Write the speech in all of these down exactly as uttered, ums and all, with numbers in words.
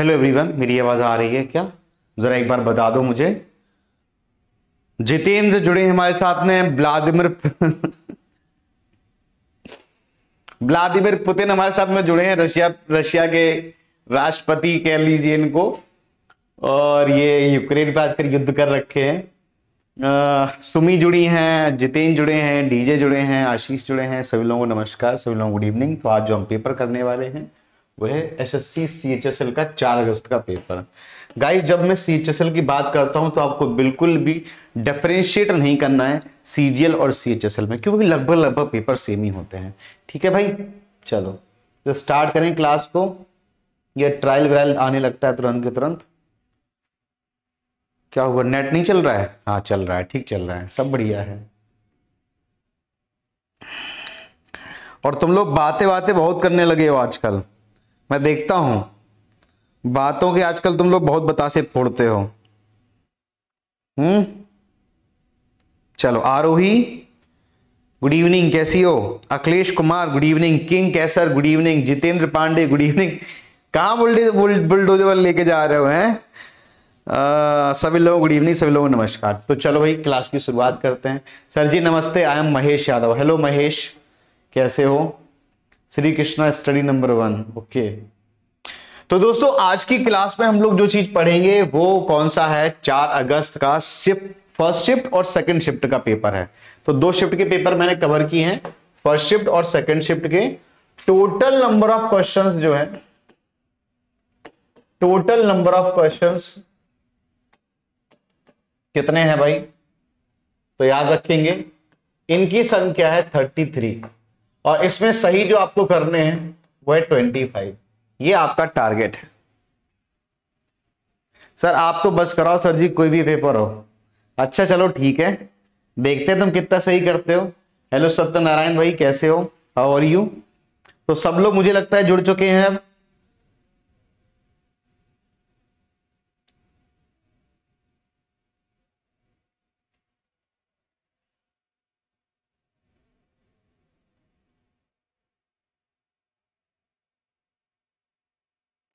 Hello everyone, मेरी आवाज़ आ रही है क्या? ज़रा एक बार बता दो मुझे। जितेंद्र जुड़े हमारे साथ में, व्लादिमिर व्लादिमिर पुतिन हमारे साथ में जुड़े हैं, रशिया रशिया के राष्ट्रपति कह लीजिए इनको, और ये यूक्रेन पे आजकल युद्ध कर रखे हैं। सुमी जुड़ी हैं, जितेंद्र जुड़े हैं, डीजे जुड़े हैं, आशीष जुड़े हैं। सभी लोगों को नमस्कार, सभी लोगों को गुड इवनिंग। तो आज जो हम पेपर करने वाले हैं वह है एसएससी सीएचएसएल का चार अगस्त का पेपर। गाइस, जब मैं सीएचएसएल की बात करता हूं तो आपको बिल्कुल भी डिफरेंशिएट नहीं करना है सीजीएल और सीएचएसएल में, क्योंकि लगभग लगभग पेपर सेम ही होते हैं। ठीक है भाई, चलो तो स्टार्ट करें क्लास को। यह ट्रायल व्रायल आने लगता है तुरंत के तुरंत। क्या हुआ, नेट नहीं चल रहा है? हाँ चल रहा है, ठीक चल रहा है, सब बढ़िया है। और तुम लोग बातें बातें बहुत करने लगे हो आजकल, मैं देखता हूं बातों के। आजकल तुम लोग बहुत बतासे फोड़ते हो। हम्म चलो, आरोही गुड इवनिंग, कैसी हो? Akhilesh Kumar good evening, King Kaiser good evening, Jitendra Pandey good evening. कहाँ बुलडोजर बुलडोजर लेके जा रहे हो हैं? सभी लोग गुड इवनिंग, सभी लोगों को नमस्कार। तो चलो भाई, क्लास की शुरुआत करते हैं। सर जी नमस्ते, I am Mahesh Yadav. Hello Mahesh, कैसे हो? Shri Krishna study number one, okay. तो दोस्तों, आज की क्लास में हम लोग जो चीज पढ़ेंगे वो कौन सा है? चार अगस्त का शिफ्ट, फर्स्ट शिफ्ट और सेकंड शिफ्ट का पेपर है। तो दो शिफ्ट के पेपर मैंने कवर किए हैं, फर्स्ट शिफ्ट और सेकंड शिफ्ट के। टोटल नंबर ऑफ क्वेश्चंस जो है, टोटल नंबर ऑफ क्वेश्चंस कितने हैं भाई? तो याद रखेंगे, इनकी संख्या है थर्टी थ्री, और इसमें सही जो आपको करने हैं वो है ट्वेंटी फाइव। ये आपका टारगेट है। सर आप तो बस कराओ सर जी, कोई भी पेपर हो। अच्छा चलो ठीक है, देखते हैं तुम कितना सही करते हो। हेलो सत्यनारायण भाई, कैसे हो? How are you? तो सब लोग मुझे लगता है जुड़ चुके हैं।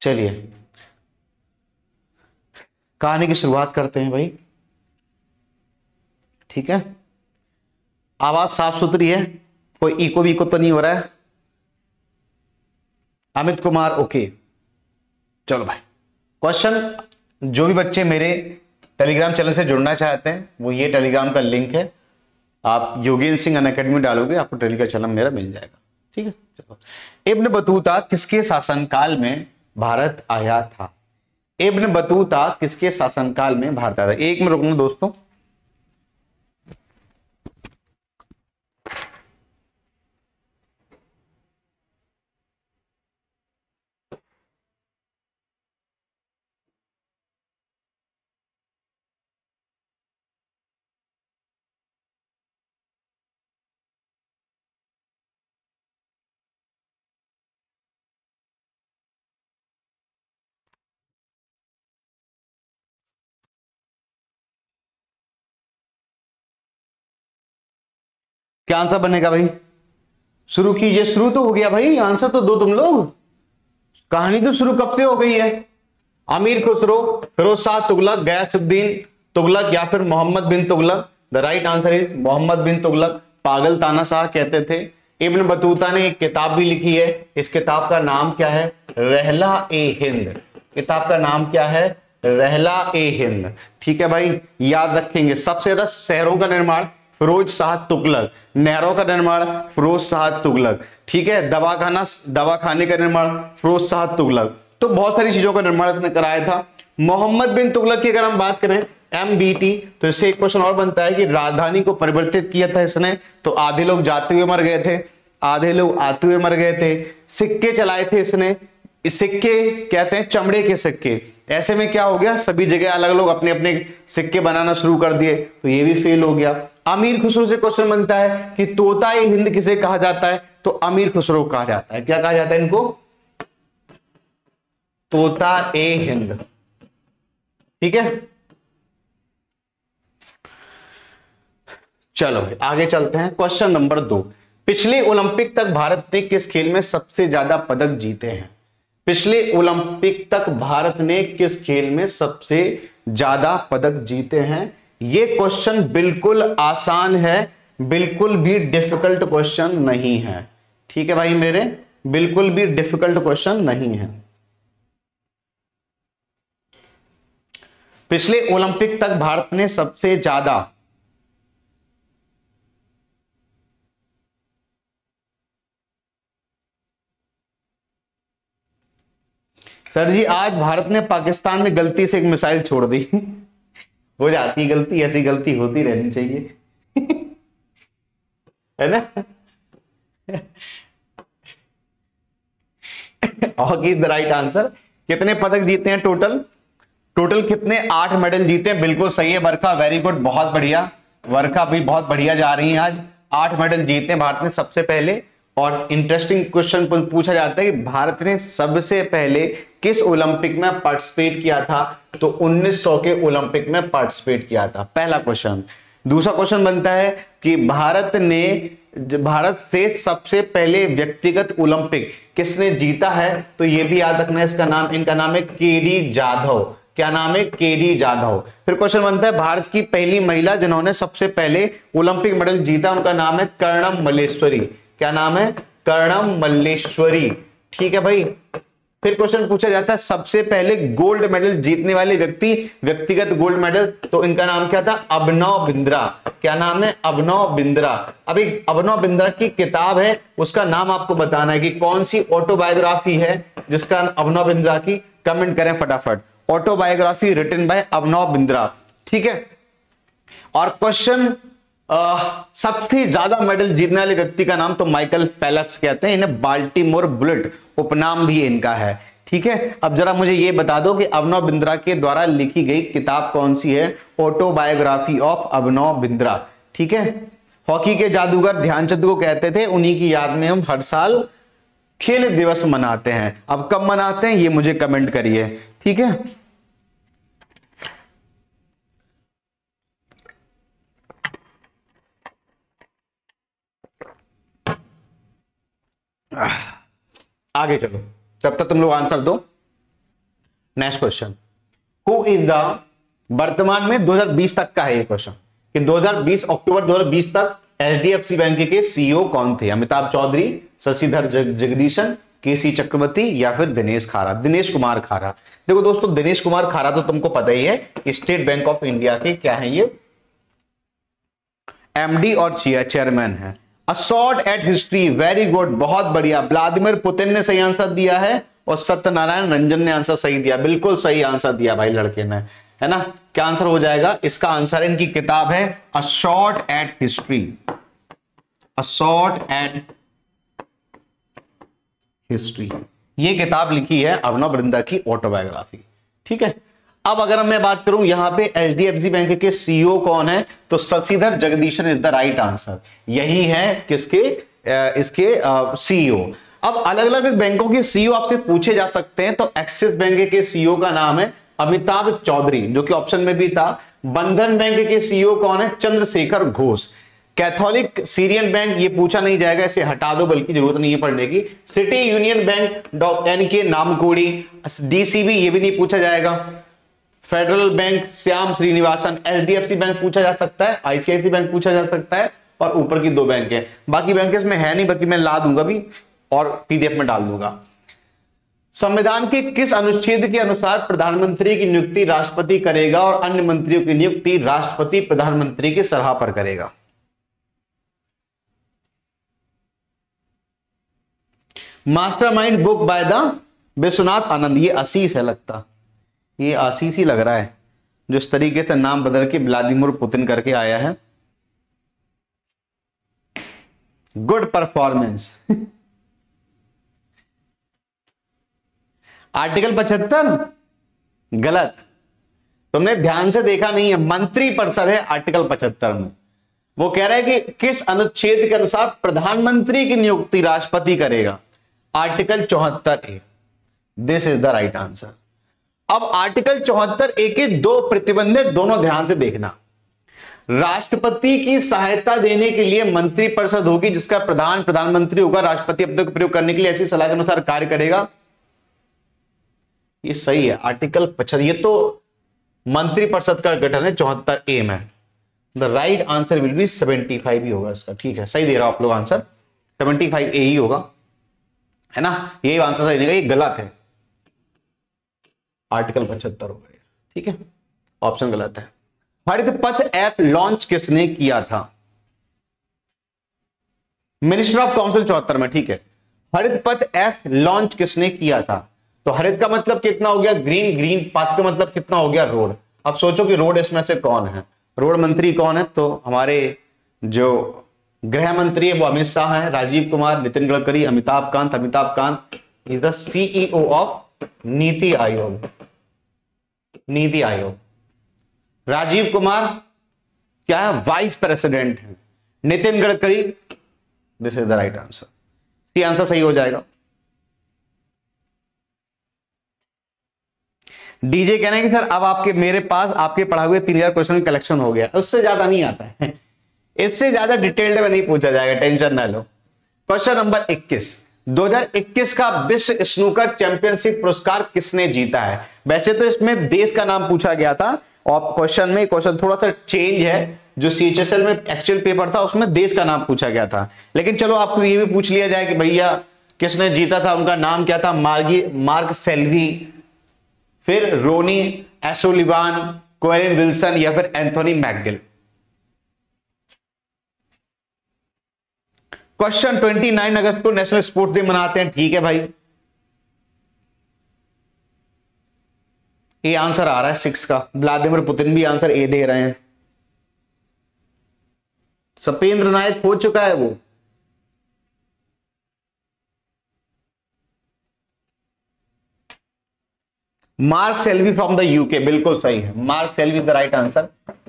चलिए कहानी की शुरुआत करते हैं भाई, ठीक है? आवाज साफ सुथरी है, कोई इको बीको तो नहीं हो रहा है? अमित कुमार ओके। चलो भाई, क्वेश्चन जो भी बच्चे मेरे टेलीग्राम चैनल से जुड़ना चाहते हैं वो, ये टेलीग्राम का लिंक है, आप योगेंद्र सिंह अन अकेडमी डालोगे आपको टेलीग्राम चैनल मेरा मिल जाएगा, ठीक है? चलो, इब्न बतूता किसके शासनकाल में भारत आया था? इब्न बतूता किसके शासनकाल में भारत आया था? एक में रुकना दोस्तों। क्या आंसर बनेगा भाई? शुरू कीजिए। शुरू तो हो गया भाई, आंसर तो दो तुम लोग। कहानी तो शुरू कब से हो गई है? अमीर खुसरो, फिरोज शाह तुगलक, गयासुद्दीन तुगलक या फिर Mohammad bin Tughlaq. The right answer is Mohammad bin Tughlaq. पागल तानाशाह कहते थे। इब्न बतूता ने एक किताब भी लिखी है, इस किताब का नाम क्या है? रहला ए हिंद। किताब का नाम क्या है? रहला ए हिंद, ठीक है भाई, याद रखेंगे। सबसे ज्यादा शहरों का निर्माण फिरोज शाह तुगलक, नहरों का निर्माण फिरोज शाह तुगलक, ठीक है? दवाखाना दवाखाने का निर्माण फिरोज शाह तुगलक। तो बहुत सारी चीजों का निर्माण इसने कराया था। मोहम्मद बिन तुगलक की अगर हम बात करें, एमबीटी, तो इससे एक क्वेश्चन और बनता है कि राजधानी को परिवर्तित किया था इसने, तो आधे लोग जाते हुए मर गए थे, आधे लोग आते हुए मर गए थे। सिक्के चलाए थे इसने, सिक्के कहते हैं चमड़े के सिक्के। ऐसे में क्या हो गया, सभी जगह अलग लोग अपने अपने सिक्के बनाना शुरू कर दिए, तो ये भी फेल हो गया। अमीर खुसरो से क्वेश्चन बनता है कि तोता ए हिंद किसे कहा जाता है? तो अमीर खुसरो कहा जाता है। क्या कहा जाता है इनको? तोता ए हिंद, ठीक है? चलो आगे चलते हैं। क्वेश्चन नंबर दो, पिछले ओलंपिक तक भारत ने किस खेल में सबसे ज्यादा पदक जीते हैं? पिछले ओलंपिक तक भारत ने किस खेल में सबसे ज्यादा पदक जीते हैं? ये क्वेश्चन बिल्कुल आसान है, बिल्कुल भी डिफिकल्ट क्वेश्चन नहीं है। ठीक है भाई मेरे, बिल्कुल भी डिफिकल्ट क्वेश्चन नहीं है। पिछले ओलंपिक तक भारत ने सबसे ज्यादा सर जी आज भारत ने पाकिस्तान में गलती से एक मिसाइल छोड़ दी। हो जाती गलती, ऐसी गलती होती रहनी चाहिए। है ना। All is the right answer. कितने पदक जीते हैं टोटल? टोटल कितने? आठ मेडल जीते हैं। बिल्कुल सही है वर्षा, वेरी गुड, बहुत बढ़िया। वर्षा भी बहुत बढ़िया जा रही है आज। आठ मेडल जीते हैं भारत ने सबसे पहले। और इंटरेस्टिंग क्वेश्चन पूछा जाता है कि भारत ने सबसे पहले किस ओलंपिक में पार्टिसिपेट किया था? तो उन्नीस सौ के ओलंपिक में पार्टिसिपेट किया था, पहला क्वेश्चन। दूसरा क्वेश्चन बनता है कि भारत ने भारत से सबसे पहले व्यक्तिगत ओलंपिक किसने जीता है? तो यह भी याद रखना है, इसका नाम इनका नाम है केडी जाधव। क्या नाम है? केडी जाधव। फिर क्वेश्चन बनता है भारत की पहली महिला जिन्होंने सबसे पहले ओलंपिक मेडल जीता, उनका नाम है कर्णम मल्लेश्वरी। क्या नाम है? कर्णम मल्लेश्वरी। ठीक है भाई। फिर क्वेश्चन पूछा जाता है सबसे पहले गोल्ड मेडल जीतने वाले व्यक्ति व्यक्तिगत गोल्ड मेडल, तो इनका नाम क्या था? अभिनव बिंद्रा। क्या नाम है? अभिनव बिंद्रा। अभी अभिनव बिंद्रा की किताब है, उसका नाम आपको बताना है कि कौन सी ऑटोबायोग्राफी है जिसका अभिनव बिंद्रा की, कमेंट करें फटाफट। Autobiography written by Abhinav Bindra. ठीक है। और क्वेश्चन Uh, सबसे ज्यादा मेडल जीतने वाले व्यक्ति का नाम तो माइकल फेलप्स कहते हैं इन्हें, बाल्टीमोर बुलेट उपनाम भी इनका है। ठीक है। अब जरा मुझे ये बता दो कि अभिनव बिंद्रा के द्वारा लिखी गई किताब कौन सी है? Autobiography of Abhinav Bindra. ठीक है। हॉकी के जादूगर ध्यानचंद को कहते थे, उन्हीं की याद में हम हर साल खेल दिवस मनाते हैं। अब कब मनाते हैं ये मुझे कमेंट करिए। ठीक है। आगे चलो, तब तक तुम लोग आंसर दो। Next question, who is the, वर्तमान में दो हज़ार बीस तक का है ये क्वेश्चन कि दो हज़ार बीस अक्टूबर दो हज़ार बीस तक एचडीएफसी बैंक के सीईओ कौन थे? अमिताभ चौधरी, शशिधर जगदीशन, केसी चक्रवर्ती या फिर दिनेश खारा? दिनेश कुमार खारा। देखो दोस्तों, दिनेश कुमार खारा तो तुमको पता ही है, स्टेट बैंक ऑफ इंडिया के क्या है ये, एमडी और चेयरमैन है। A shot at history, very good, बहुत बढ़िया। व्लादिमीर पुतिन ने सही आंसर दिया है और सत्यनारायण रंजन ने आंसर सही दिया। बिल्कुल सही आंसर दिया भाई लड़के ने, है ना। क्या आंसर हो जाएगा इसका? आंसर इनकी किताब है a shot at history. A shot at history, ये किताब लिखी है अभिनव बिंद्रा की ऑटोबायोग्राफी। ठीक है। अब अगर मैं बात करूं यहां पे एचडीएफसी बैंक के सीईओ कौन है, तो Sashidhar Jagdishan is the right answer. यही है किसके, इसके सीईओ। अब अलग अलग बैंकों के सीईओ आपसे पूछे जा सकते हैं, तो एक्सिस बैंक के सीईओ का नाम है अमिताभ चौधरी, जो कि ऑप्शन में भी था। बंधन बैंक के सीईओ कौन है? Chandrashekhar Ghosh. Catholic Syrian Bank, ये पूछा नहीं जाएगा, इसे हटा दो, बल्कि जरूरत नहीं है पढ़ने की। सिटी यूनियन बैंक डॉ एन के नामकोड़ी। डीसीबी, ये भी नहीं पूछा जाएगा। Federal Bank Shyam Srinivasan. HDFC bank पूछा जा सकता है, आईसीआईसीआई बैंक पूछा जा सकता है, और ऊपर की दो बैंक है, बाकी बैंक इसमें है नहीं, बाकी मैं ला दूंगा भी और पीडीएफ में डाल दूंगा। संविधान के किस अनुच्छेद के अनुसार प्रधानमंत्री की नियुक्ति राष्ट्रपति करेगा और अन्य मंत्रियों की नियुक्ति राष्ट्रपति प्रधानमंत्री की सलाह पर करेगा? Mastermind book by the Vishwanath Anand, ये आशीष है लगता, ये आशीष ही लग रहा है जो इस तरीके से नाम बदल के व्लादिमीर पुतिन करके आया है। Good performance. आर्टिकल पचहत्तर गलत, तुमने ध्यान से देखा नहीं है, मंत्री परिषद है आर्टिकल पचहत्तर में। वो कह रहा है कि किस अनुच्छेद के अनुसार प्रधानमंत्री की नियुक्ति राष्ट्रपति करेगा, आर्टिकल चौहत्तर A. This is the right answer. अब आर्टिकल चौहत्तर ए के दो प्रतिबंध हैं, दोनों ध्यान से देखना। राष्ट्रपति की सहायता देने के लिए मंत्री परिषद होगी जिसका प्रधान प्रधानमंत्री होगा, राष्ट्रपति अपने को प्रयोग करने के लिए ऐसी सलाह के अनुसार कार्य करेगा। ये सही है। आर्टिकल पचहत्तर, ये तो मंत्रिपरिषद का गठन है चौहत्तर ए में। The right answer will be seventy five ही होगा इसका, ठीक है सही दे रहा आप लोग आंसर, सेवेंटी फाइव ए ही होगा, है ना। ये आंसर सही नहीं, ये गलत है, आर्टिकल पचहत्तर होगा, ठीक है ऑप्शन गलत है। हरित पथ ऐप लॉन्च किसने किया था? मिनिस्टर ऑफ काउंसिल चौहत्तर में, ठीक है। हरित पथ ऐप लॉन्च किसने किया था? तो हरित का मतलब कितना हो गया ग्रीन, ग्रीन पाथ का मतलब कितना हो गया रोड। अब सोचो कि रोड इसमें से कौन है, रोड मंत्री कौन है? तो हमारे जो गृह मंत्री है वो अमित शाह है, Rajiv Kumar, Nitin Gadkari, Amitabh Kant. Amitabh Kant is the CEO of NITI Aayog, NITI Aayog. Rajiv Kumar क्या है? वाइस प्रेसिडेंट है। Nitin Gadkari, this is the right answer, C answer सही हो जाएगा। डीजे कहना है कि सर अब आपके मेरे पास आपके पढ़ाए हुए तीन हजार क्वेश्चन कलेक्शन हो गया, उससे ज्यादा नहीं आता है, इससे ज्यादा डिटेल्ड में नहीं पूछा जाएगा, टेंशन ना लो। क्वेश्चन नंबर इक्कीस, दो हजार इक्कीस का विश्व स्नूकर चैंपियनशिप पुरस्कार किसने जीता है? वैसे तो इसमें देश का नाम पूछा गया था और क्वेश्चन में क्वेश्चन थोड़ा सा चेंज है, जो सीएचएसएल में एक्चुअल पेपर था उसमें देश का नाम पूछा गया था, लेकिन चलो आपको ये भी पूछ लिया जाए कि भैया किसने जीता था, उनका नाम क्या था। मार्गी मार्क सेल्वी, फिर रोनी एसोलिवान, कोरिन विल्सन या फिर एंथोनी मैकगिल। क्वेश्चन उनतीस अगस्त को नेशनल स्पोर्ट्स डे मनाते हैं, ठीक है भाई, ये आंसर आ रहा है सिक्स का। व्लादिमीर पुतिन भी आंसर ए दे रहे हैं। सपेंद्र नायक हो चुका है वो। Mark Selvi from the UK, बिल्कुल सही है, Mark Selvi the right answer,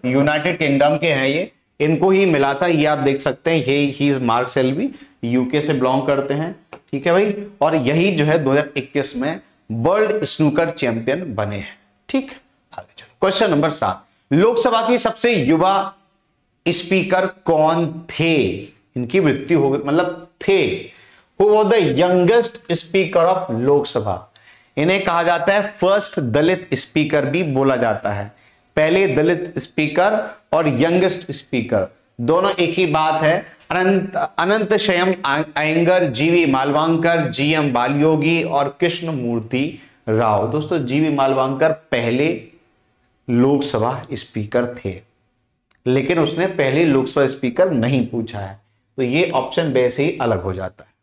United Kingdom के हैं ये, इनको ही मिला था ये, आप देख सकते हैं ये ही इज मार्क सेल्वी, यूके से बिलोंग करते हैं, ठीक है भाई। और यही जो है दो हजार इक्कीस में वर्ल्ड स्नूकर चैंपियन बने हैं, ठीक। आगे चलो क्वेश्चन नंबर सात, लोकसभा की सबसे युवा स्पीकर कौन थे? इनकी मृत्यु हो गई, मतलब थे, who was the youngest speaker of Lok Sabha. इन्हें कहा जाता है फर्स्ट दलित स्पीकर भी बोला जाता है, पहले दलित स्पीकर और यंगेस्ट स्पीकर दोनों एक ही बात है। अनंत अनंत शयम अयंगर, जीवी मालवांकर, जीएम बालयोगी और कृष्ण मूर्ति राव। दोस्तों जीवी मालवांकर पहले लोकसभा स्पीकर थे, लेकिन उसने पहले लोकसभा स्पीकर नहीं पूछा है, तो ये ऑप्शन वैसे ही अलग हो जाता है।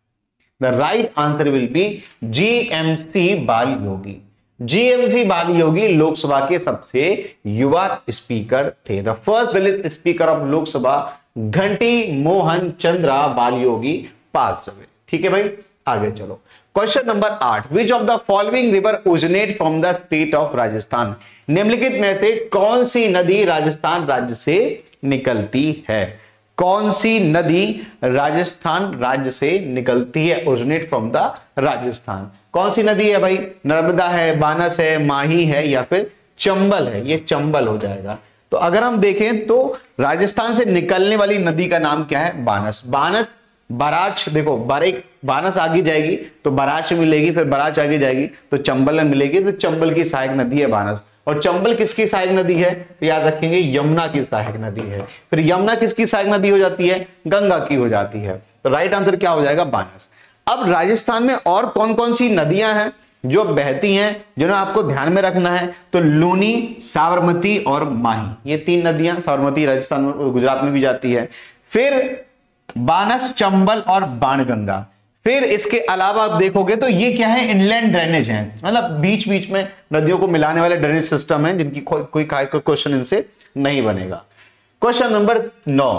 The right answer will be GMC Balayogi. GMC Balayogi Lok Sabha के सबसे युवा स्पीकर थे। The first Dalit speaker of Lok Sabha घंटी मोहन चंद्रा बालयोगी पास हुए, ठीक है भाई। आगे चलो क्वेश्चन नंबर आठ, which of the following river originate from the state of Rajasthan? निम्नलिखित में से कौन सी नदी राजस्थान राज्य से निकलती है? कौन सी नदी राजस्थान राज्य से निकलती है, ओरिजिनेट फ्रॉम द राजस्थान? कौन सी नदी है भाई? नर्मदा है, बानस है, माही है या फिर चंबल है? ये चंबल हो जाएगा। तो अगर हम देखें तो राजस्थान से निकलने वाली नदी का नाम क्या है? बानस। बानस बराज, देखो बारेक बानस आगे जाएगी तो बराज में मिलेगी, फिर बराज आगे जाएगी तो चंबल में मिलेगी, तो चंबल की सहायक नदी है बानस। और चंबल किसकी सहायक नदी है? तो याद रखेंगे यमुना की सहायक नदी है। फिर यमुना किसकी सहायक नदी हो जाती है? गंगा की हो जाती है। तो राइट आंसर क्या हो जाएगा? बानस। अब राजस्थान में और कौन कौन सी नदियां हैं जो बहती हैं, जिन्हें आपको ध्यान में रखना है? तो लूनी, साबरमती और माही, ये तीन नदियां। साबरमती राजस्थान में, गुजरात में भी जाती है। फिर बानस, चंबल और बाणगंगा। फिर इसके अलावा आप देखोगे तो ये क्या है? इनलैंड ड्रेनेज है, मतलब बीच बीच में नदियों को मिलाने वाले ड्रेनेज सिस्टम है, जिनकी कोई खास क्वेश्चन इनसे नहीं बनेगा। क्वेश्चन नंबर नौ,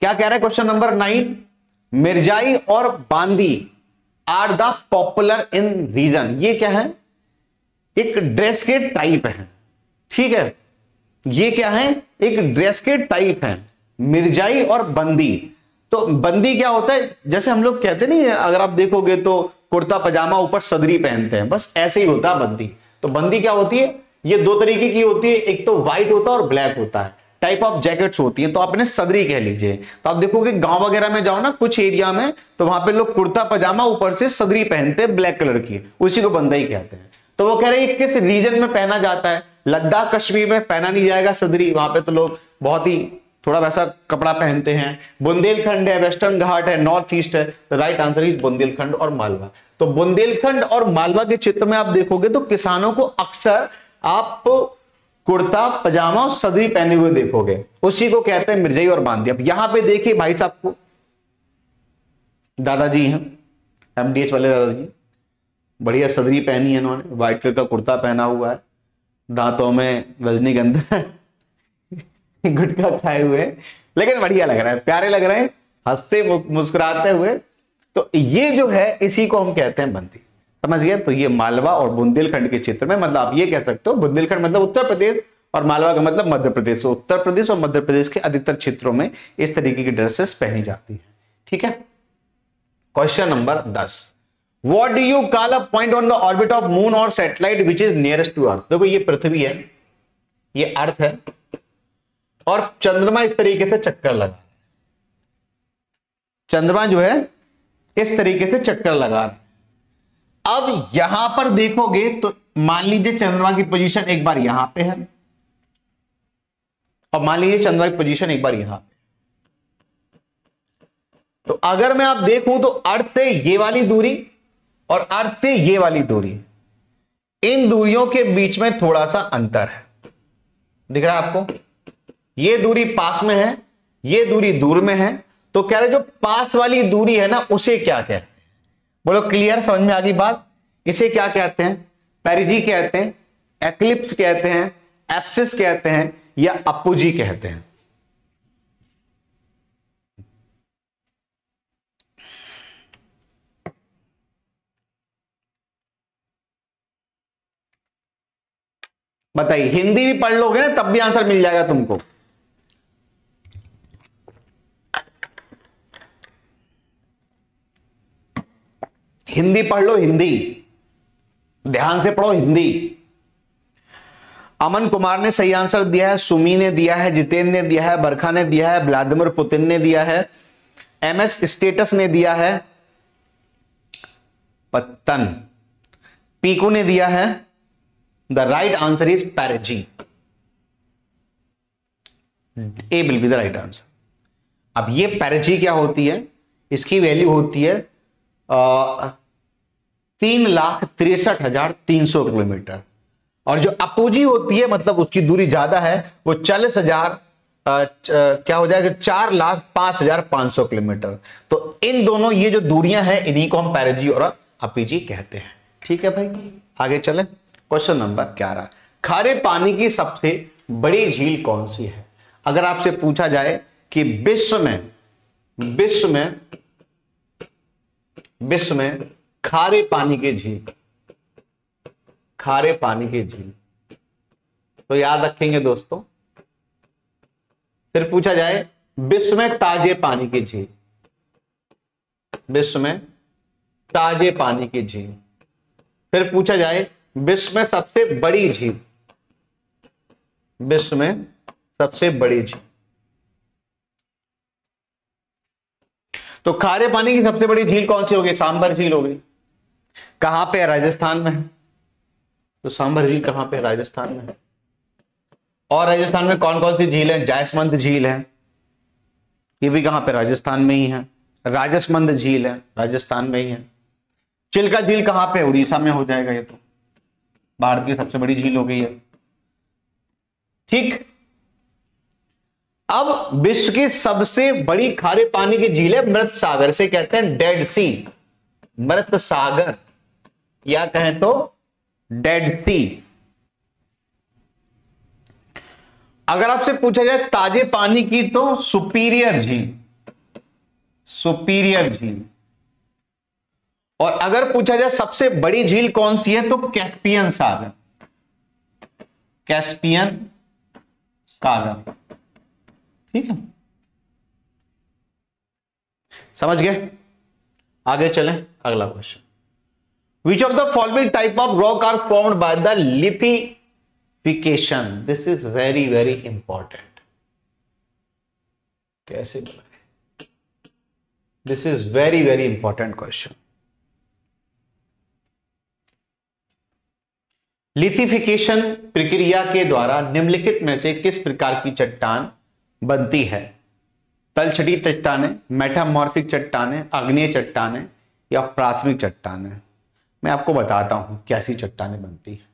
क्या कह रहा है क्वेश्चन नंबर नाइन? मिर्जाई और बांदी are the popular in region. ये क्या है? एक ड्रेस के टाइप है, ठीक है। ये क्या है? एक ड्रेस के टाइप है, मिर्जाई और बंदी। तो बंदी क्या होता है? जैसे हम लोग कहते नहीं, अगर आप देखोगे तो कुर्ता पजामा ऊपर सदरी पहनते हैं, बस ऐसे ही होता है बंदी। तो बंदी क्या होती है? ये दो तरीके की होती है, एक तो व्हाइट होता है और ब्लैक होता है। टाइप ऑफ जैकेट्स होती हैं, तो आप इन्हें सदरी कह लीजिए। तो आप देखोगे गांव वगैरह में जाओ ना कुछ एरिया में, तो वहां पे लोग कुर्ता पजामा ऊपर से सदरी पहनते हैं ब्लैक कलर की, उसी को बंदई कहते हैं। तो वो कह रहे हैं किस रीजन में पहना जाता है, लद्दाख कश्मीर में पहना नहीं जाएगा सदरी, वहां पे तो लोग बहुत ही थोड़ा वैसा कपड़ा पहनते हैं। बुंदेलखंड है, वेस्टर्न घाट है, नॉर्थ ईस्ट है, तो राइट आंसर इज बुंदेलखंड और मालवा। तो बुंदेलखंड और मालवा के क्षेत्र में आप देखोगे तो किसानों को अक्सर आप कुर्ता पजामा और सदरी पहने हुए देखोगे, उसी को कहते हैं मिर्जई और बांदी। अब यहां पे देखिए भाई साहब को दादाजी हैं, एमडीएच वाले दादाजी, बढ़िया सदरी पहनी है इन्होंने, व्हाइट कलर का कुर्ता पहना हुआ है, दांतों में रजनीगंधा, गुटखा खाए हुए, लेकिन बढ़िया लग रहा है, प्यारे लग रहे हैं, हंसते मुस्कुराते हुए। तो ये जो है इसी को हम कहते हैं बंदी, समझ गए। तो ये मालवा और बुंदेलखंड के क्षेत्र में, मतलब आप ये कह सकते हो बुंदेलखंड मतलब उत्तर प्रदेश और मालवा का मतलब मध्य प्रदेश, उत्तर प्रदेश और मध्य प्रदेश के अधिकतर क्षेत्रों में इस तरीके की ड्रेसेस पहनी जाती है, ठीक है। क्वेश्चन नंबर दस, what do you call a point on the orbit of moon और satellite which is nearest to earth. देखो ये पृथ्वी है, ये अर्थ है, और चंद्रमा इस तरीके से चक्कर लगा रहा है, चंद्रमा जो है इस तरीके से चक्कर लगा रहा है। अब यहां पर देखोगे तो मान लीजिए चंद्रमा की पोजीशन एक बार यहां पे है, और मान लीजिए चंद्रमा की पोजीशन एक बार यहां पे। तो अगर मैं आप देखूं तो अर्थ से ये वाली दूरी और अर्थ से ये वाली दूरी, इन दूरियों के बीच में थोड़ा सा अंतर है, दिख रहा है आपको। ये दूरी पास में है, ये दूरी दूर में है। तो कह रहे जो पास वाली दूरी है ना उसे क्या कहते हैं, बोलो क्लियर, समझ में आ गई बात। इसे क्या कहते हैं, पेरिजी कहते हैं, एक्लिप्स कहते हैं, एप्सिस कहते हैं, या अपुजी कहते हैं। बताइए, हिंदी भी पढ़ लोगे ना तब भी आंसर मिल जाएगा तुमको। हिंदी पढ़ लो, हिंदी ध्यान से पढ़ो हिंदी। अमन कुमार ने सही आंसर दिया है, सुमी ने दिया है, जितेंद्र ने दिया है, बरखा ने दिया है, व्लादिमीर पुतिन ने दिया है, एम एस स्टेटस ने दिया है, पत्तन पीकू ने दिया है। The right answer is perigee, A will be the right answer. अब ये पैरिजी क्या होती है, इसकी वैल्यू होती है तीन लाख तिरसठ हजार तीन सौ किलोमीटर, और जो अपोजी होती है मतलब उसकी दूरी ज्यादा है, वो चालीस हजार क्या हो जाएगा, चार लाख पांच हजार पांच सौ किलोमीटर। तो इन दोनों ये जो दूरियां हैं इन्हीं को हम पैरिजी और अपोजी कहते हैं, ठीक है भाई। आगे चले, क्वेश्चन नंबर ग्यारह, खारे पानी की सबसे बड़ी झील कौन सी है। अगर आपसे पूछा जाए कि विश्व में विश्व में विश्व में खारे पानी के झील, खारे पानी के झील, तो याद रखेंगे दोस्तों। फिर पूछा जाए विश्व में ताजे पानी के झील, विश्व में ताजे पानी के झील। फिर पूछा जाए विश्व में सबसे बड़ी झील, विश्व में सबसे बड़ी झील। तो खारे पानी की सबसे बड़ी झील कौन सी होगी, सांभर झील होगी। कहां पे है, राजस्थान में है। तो सांभर झील कहां पे है, राजस्थान में है। और राजस्थान में कौन कौन सी झील है, जायसमंद झील है, ये भी कहां पे, राजस्थान में ही है। राजसमंद झील है, राजस्थान में ही है। चिल्का झील कहां पे, उड़ीसा में हो जाएगा, ये तो भारत की सबसे बड़ी झील हो गई है, ठीक। अब विश्व की सबसे बड़ी खारे पानी की झील है मृत सागर, से कहते हैं डेड सी, मृत सागर, या कहें तो डेड सी। अगर आपसे पूछा जाए ताजे पानी की, तो सुपीरियर झील, सुपीरियर झील। और अगर पूछा जाए सबसे बड़ी झील कौन सी है, तो कैस्पियन सागर, कैस्पियन सागर, ठीक है, समझ गए। आगे चलें, अगला question, which of the following type of rock are formed by the lithification. This is very very important, कैसे बनाए? This is very very important question. Lithification प्रक्रिया के द्वारा निम्नलिखित में से किस प्रकार की चट्टान बनती है? तलछटी चट्टानें, मेटामॉर्फिक चट्टानें, आग्नेय चट्टानें या प्राथमिक चट्टानें। मैं आपको बताता हूं कैसी चट्टानें बनती है।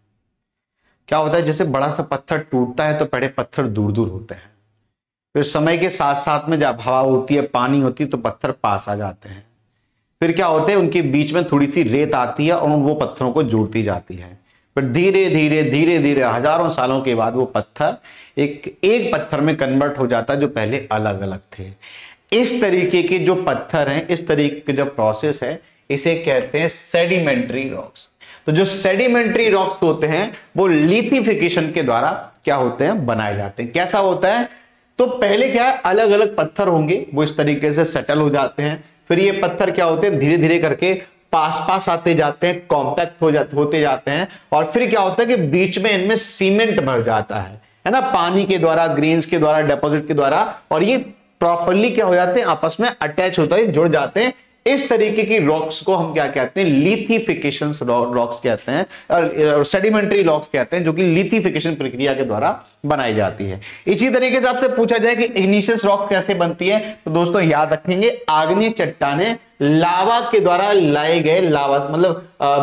क्या होता है, जैसे बड़ा सा पत्थर टूटता है तो बड़े पत्थर दूर दूर होते हैं, फिर समय के साथ साथ में जब हवा होती है, पानी होती है, तो पत्थर पास आ जाते हैं। फिर क्या होते हैं, उनके बीच में थोड़ी सी रेत आती है और वो पत्थरों को जोड़ती जाती है। फिर धीरे धीरे धीरे धीरे हजारों सालों के बाद वो पत्थर एक एक पत्थर में कन्वर्ट हो जाता है, जो पहले अलग अलग थे। इस तरीके के जो पत्थर हैं, इस तरीके के जो प्रोसेस है, इसे कहते हैं सेडिमेंट्री रॉक्स। तो जो सेडिमेंट्री रॉक्स होते हैं वो लिथिफिकेशन के द्वारा क्या होते हैं, बनाए जाते हैं। कैसा होता है, तो पहले क्या है, अलग अलग पत्थर होंगे, वो इस तरीके से सेटल हो जाते हैं। फिर ये पत्थर क्या होते हैं, धीरे धीरे करके पास पास आते जाते हैं, कॉम्पैक्ट हो जाते होते जाते हैं। और फिर क्या होता है कि बीच में इनमें सीमेंट भर जाता है है ना, पानी के द्वारा, ग्रेन्स के द्वारा, डिपॉजिट के द्वारा, और ये प्रॉपरली क्या हो जाते हैं, आपस में अटैच होता है, जुड़ जाते हैं। इस तरीके की रॉक्स को हम क्या कहते हैं, लिथिफिकेशन रॉक्स कहते हैं, और सेडिमेंट्री रॉक्स कहते हैं, जो कि लिथिफिकेशन प्रक्रिया के द्वारा बनाई जाती है। इसी तरीके से आपसे पूछा जाए कि इग्निशियस रॉक कैसे बनती है, तो दोस्तों याद रखेंगे, आग्नेय चट्टानें लावा के द्वारा लाए गए, लावा मतलब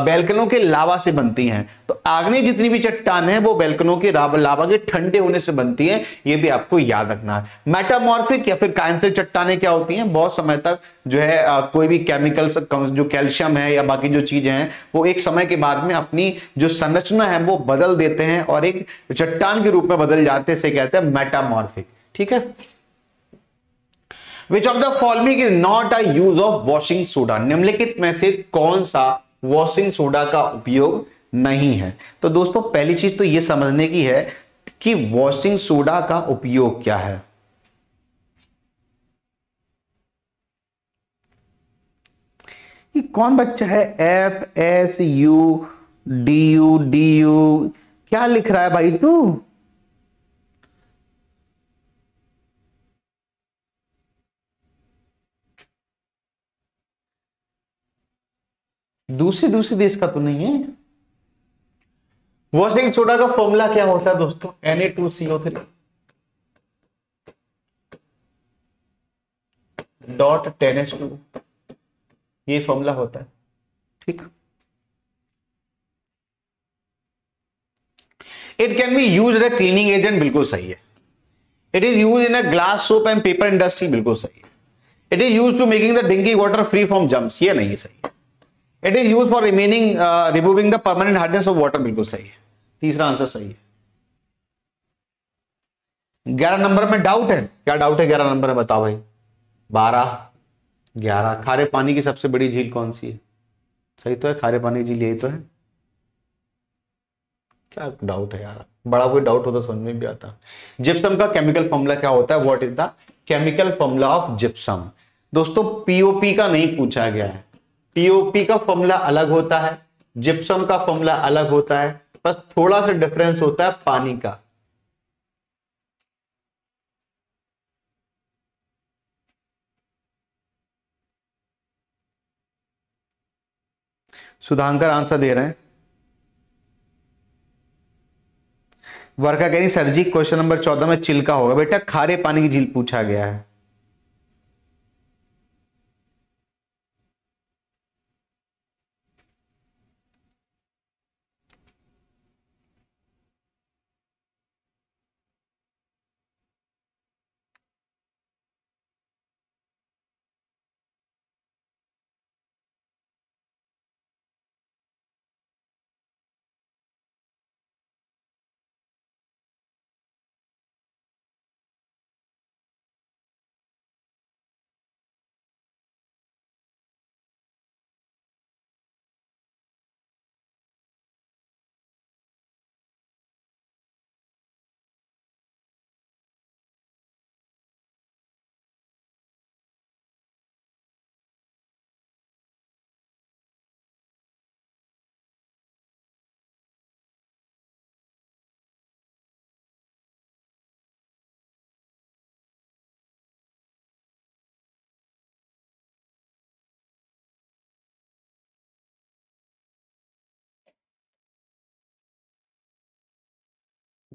बैल्कनों के लावा से बनती हैं। तो आग्नेय जितनी भी चट्टान है वो बैल्कनों के लावा के ठंडे होने से बनती है, ये भी आपको याद रखना है। मेटामॉर्फिक या फिर कायंथरिक चट्टानें क्या होती हैं, बहुत समय तक जो है कोई भी केमिकल्स, जो कैल्शियम है या बाकी जो चीजें हैं, वो एक समय के बाद में अपनी जो संरचना है वो बदल देते हैं और एक चट्टान के रूप में बदल जाते हैं, इसे कहते हैं मेटामॉर्फिक। ठीक है। Which of the following is not a use of washing soda? निम्नलिखित में से कौन सा वॉशिंग सोडा का उपयोग नहीं है? तो दोस्तों पहली चीज तो यह समझने की है कि वॉशिंग सोडा का उपयोग क्या है। ये कौन बच्चा है, F S U D U D U क्या लिख रहा है भाई तू? दूसरे दूसरे देश का तो नहीं है। वॉशिंग सोडा का फॉर्मूला क्या होता है दोस्तों, N A two C O three dot ten H two, ये फॉर्मूला होता है। ठीक। It can be use as a cleaning agent, बिल्कुल सही है। It is use in a glass soap and paper industry, बिल्कुल सही है। It is use to making the drinking water free from germs, ये नहीं सही है। It is use for remaining removing the permanent hardness of water, बिल्कुल सही है, तीसरा आंसर सही है। ग्यारह नंबर में डाउट है, क्या डाउट है ग्यारह नंबर में, बताओ भाई। बारह ग्यारह, खारे पानी की सबसे बड़ी झील कौन सी है? सही तो है, खारे पानी की झील यही तो है। क्या डाउट है यार, बड़ा कोई डाउट होता समझ में भी आता। जिप्सम का केमिकल फॉर्मूला क्या होता है, what is the chemical formula of gypsum? दोस्तों पीओपी का नहीं पूछा गया है, पीओपी का फॉर्मूला अलग होता है, जिप्सम का फॉर्मूला अलग होता है, बस थोड़ा सा डिफरेंस होता है पानी का। सुधांकर आंसर दे रहे हैं। वर्का कह रही सर जी क्वेश्चन नंबर चौदह में चिल्का होगा। बेटा खारे पानी की झील पूछा गया है।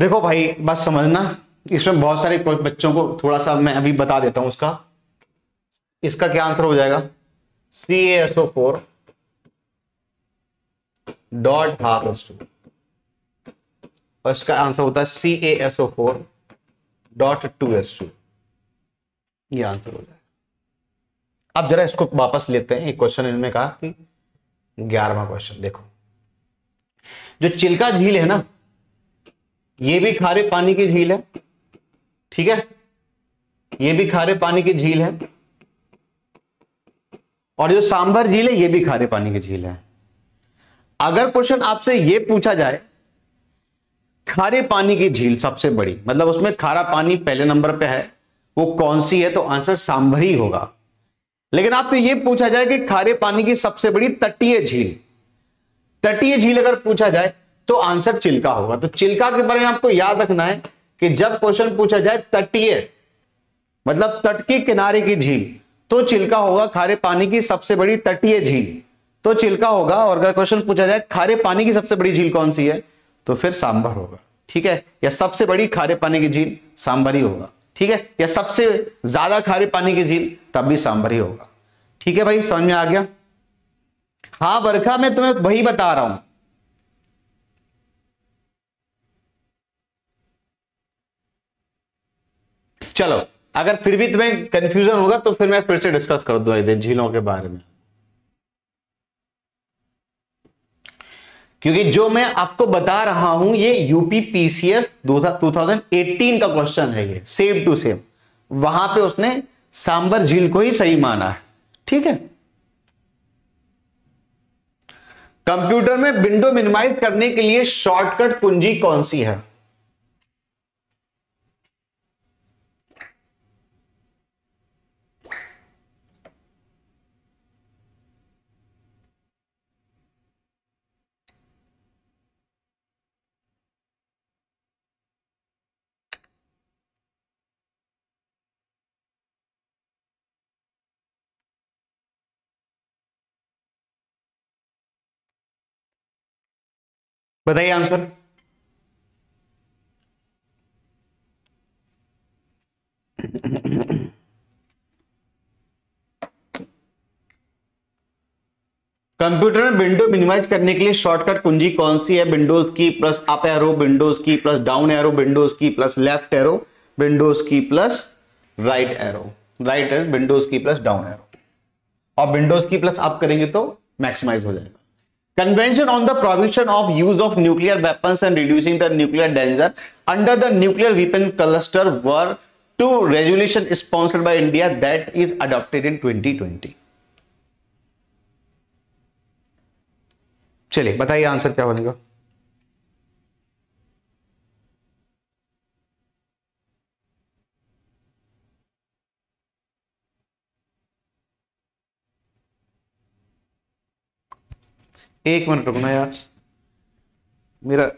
देखो भाई बात समझना, इसमें बहुत सारे बच्चों को थोड़ा सा मैं अभी बता देता हूं उसका, इसका क्या आंसर हो जाएगा C A S O four dot harvest, और इसका आंसर होता है C A S O four dot two S two, ये आंसर हो जाएगा। अब जरा इसको वापस लेते हैं, एक क्वेश्चन इनमें कहा कि ग्यारहवां क्वेश्चन देखो, जो चिल्का झील है ना ये भी खारे पानी की झील है, ठीक है, ये भी खारे पानी की झील है, और जो सांभर झील है ये भी खारे पानी की झील है। अगर क्वेश्चन आपसे ये पूछा जाए खारे पानी की झील सबसे बड़ी, मतलब उसमें खारा पानी पहले नंबर पे है, वो कौन सी है, तो आंसर सांभर ही होगा। लेकिन आपको ये पूछा जाए कि खारे पानी की सबसे बड़ी तटीय झील, तटीय झील अगर पूछा जाए तो आंसर चिल्का होगा। तो चिल्का के बारे में आपको याद रखना है कि जब क्वेश्चन पूछा जाए तटीय मतलब तट के किनारे की झील तो चिल्का होगा, खारे पानी की सबसे बड़ी तटीय झील तो चिल्का होगा, और अगर क्वेश्चन पूछा जाए खारे पानी की सबसे बड़ी झील कौन सी है तो फिर सांभर होगा, ठीक है, या सबसे बड़ी खारे पानी की झील सांभर ही होगा, ठीक है, या सबसे ज्यादा खारे पानी की झील तब भी सांभर ही होगा। ठीक है भाई, समझ में आ गया। हाँ बरखा, मैं तुम्हें वही बता रहा हूं, चलो अगर फिर भी तुम्हें कंफ्यूजन होगा तो फिर मैं फिर से डिस्कस कर दूंगा इधर झीलों के बारे में, क्योंकि जो मैं आपको बता रहा हूं ये U P P C S दो हज़ार अठारह का क्वेश्चन है, ये सेम टू सेम, वहां पे उसने सांभर झील को ही सही माना है। ठीक है, कंप्यूटर में विंडो मिनिमाइज करने के लिए शॉर्टकट कुंजी कौन सी है, बताइए आंसर। कंप्यूटर में विंडो मिनिमाइज करने के लिए शॉर्टकट कुंजी कौन सी है, windows key plus up arrow, windows key plus down arrow, windows key plus left arrow, windows key plus right arrow, right arrow windows key plus down arrow, और windows key plus up करेंगे तो maximise हो जाएगा। Convention on the Prohibition of Use of Nuclear Weapons and Reducing the Nuclear Danger under the Nuclear Weapon Cluster were two resolutions sponsored by India that is adopted in twenty twenty. चलिए बताइए answer क्या बनेगा। एक minute रुकना यार, मेरा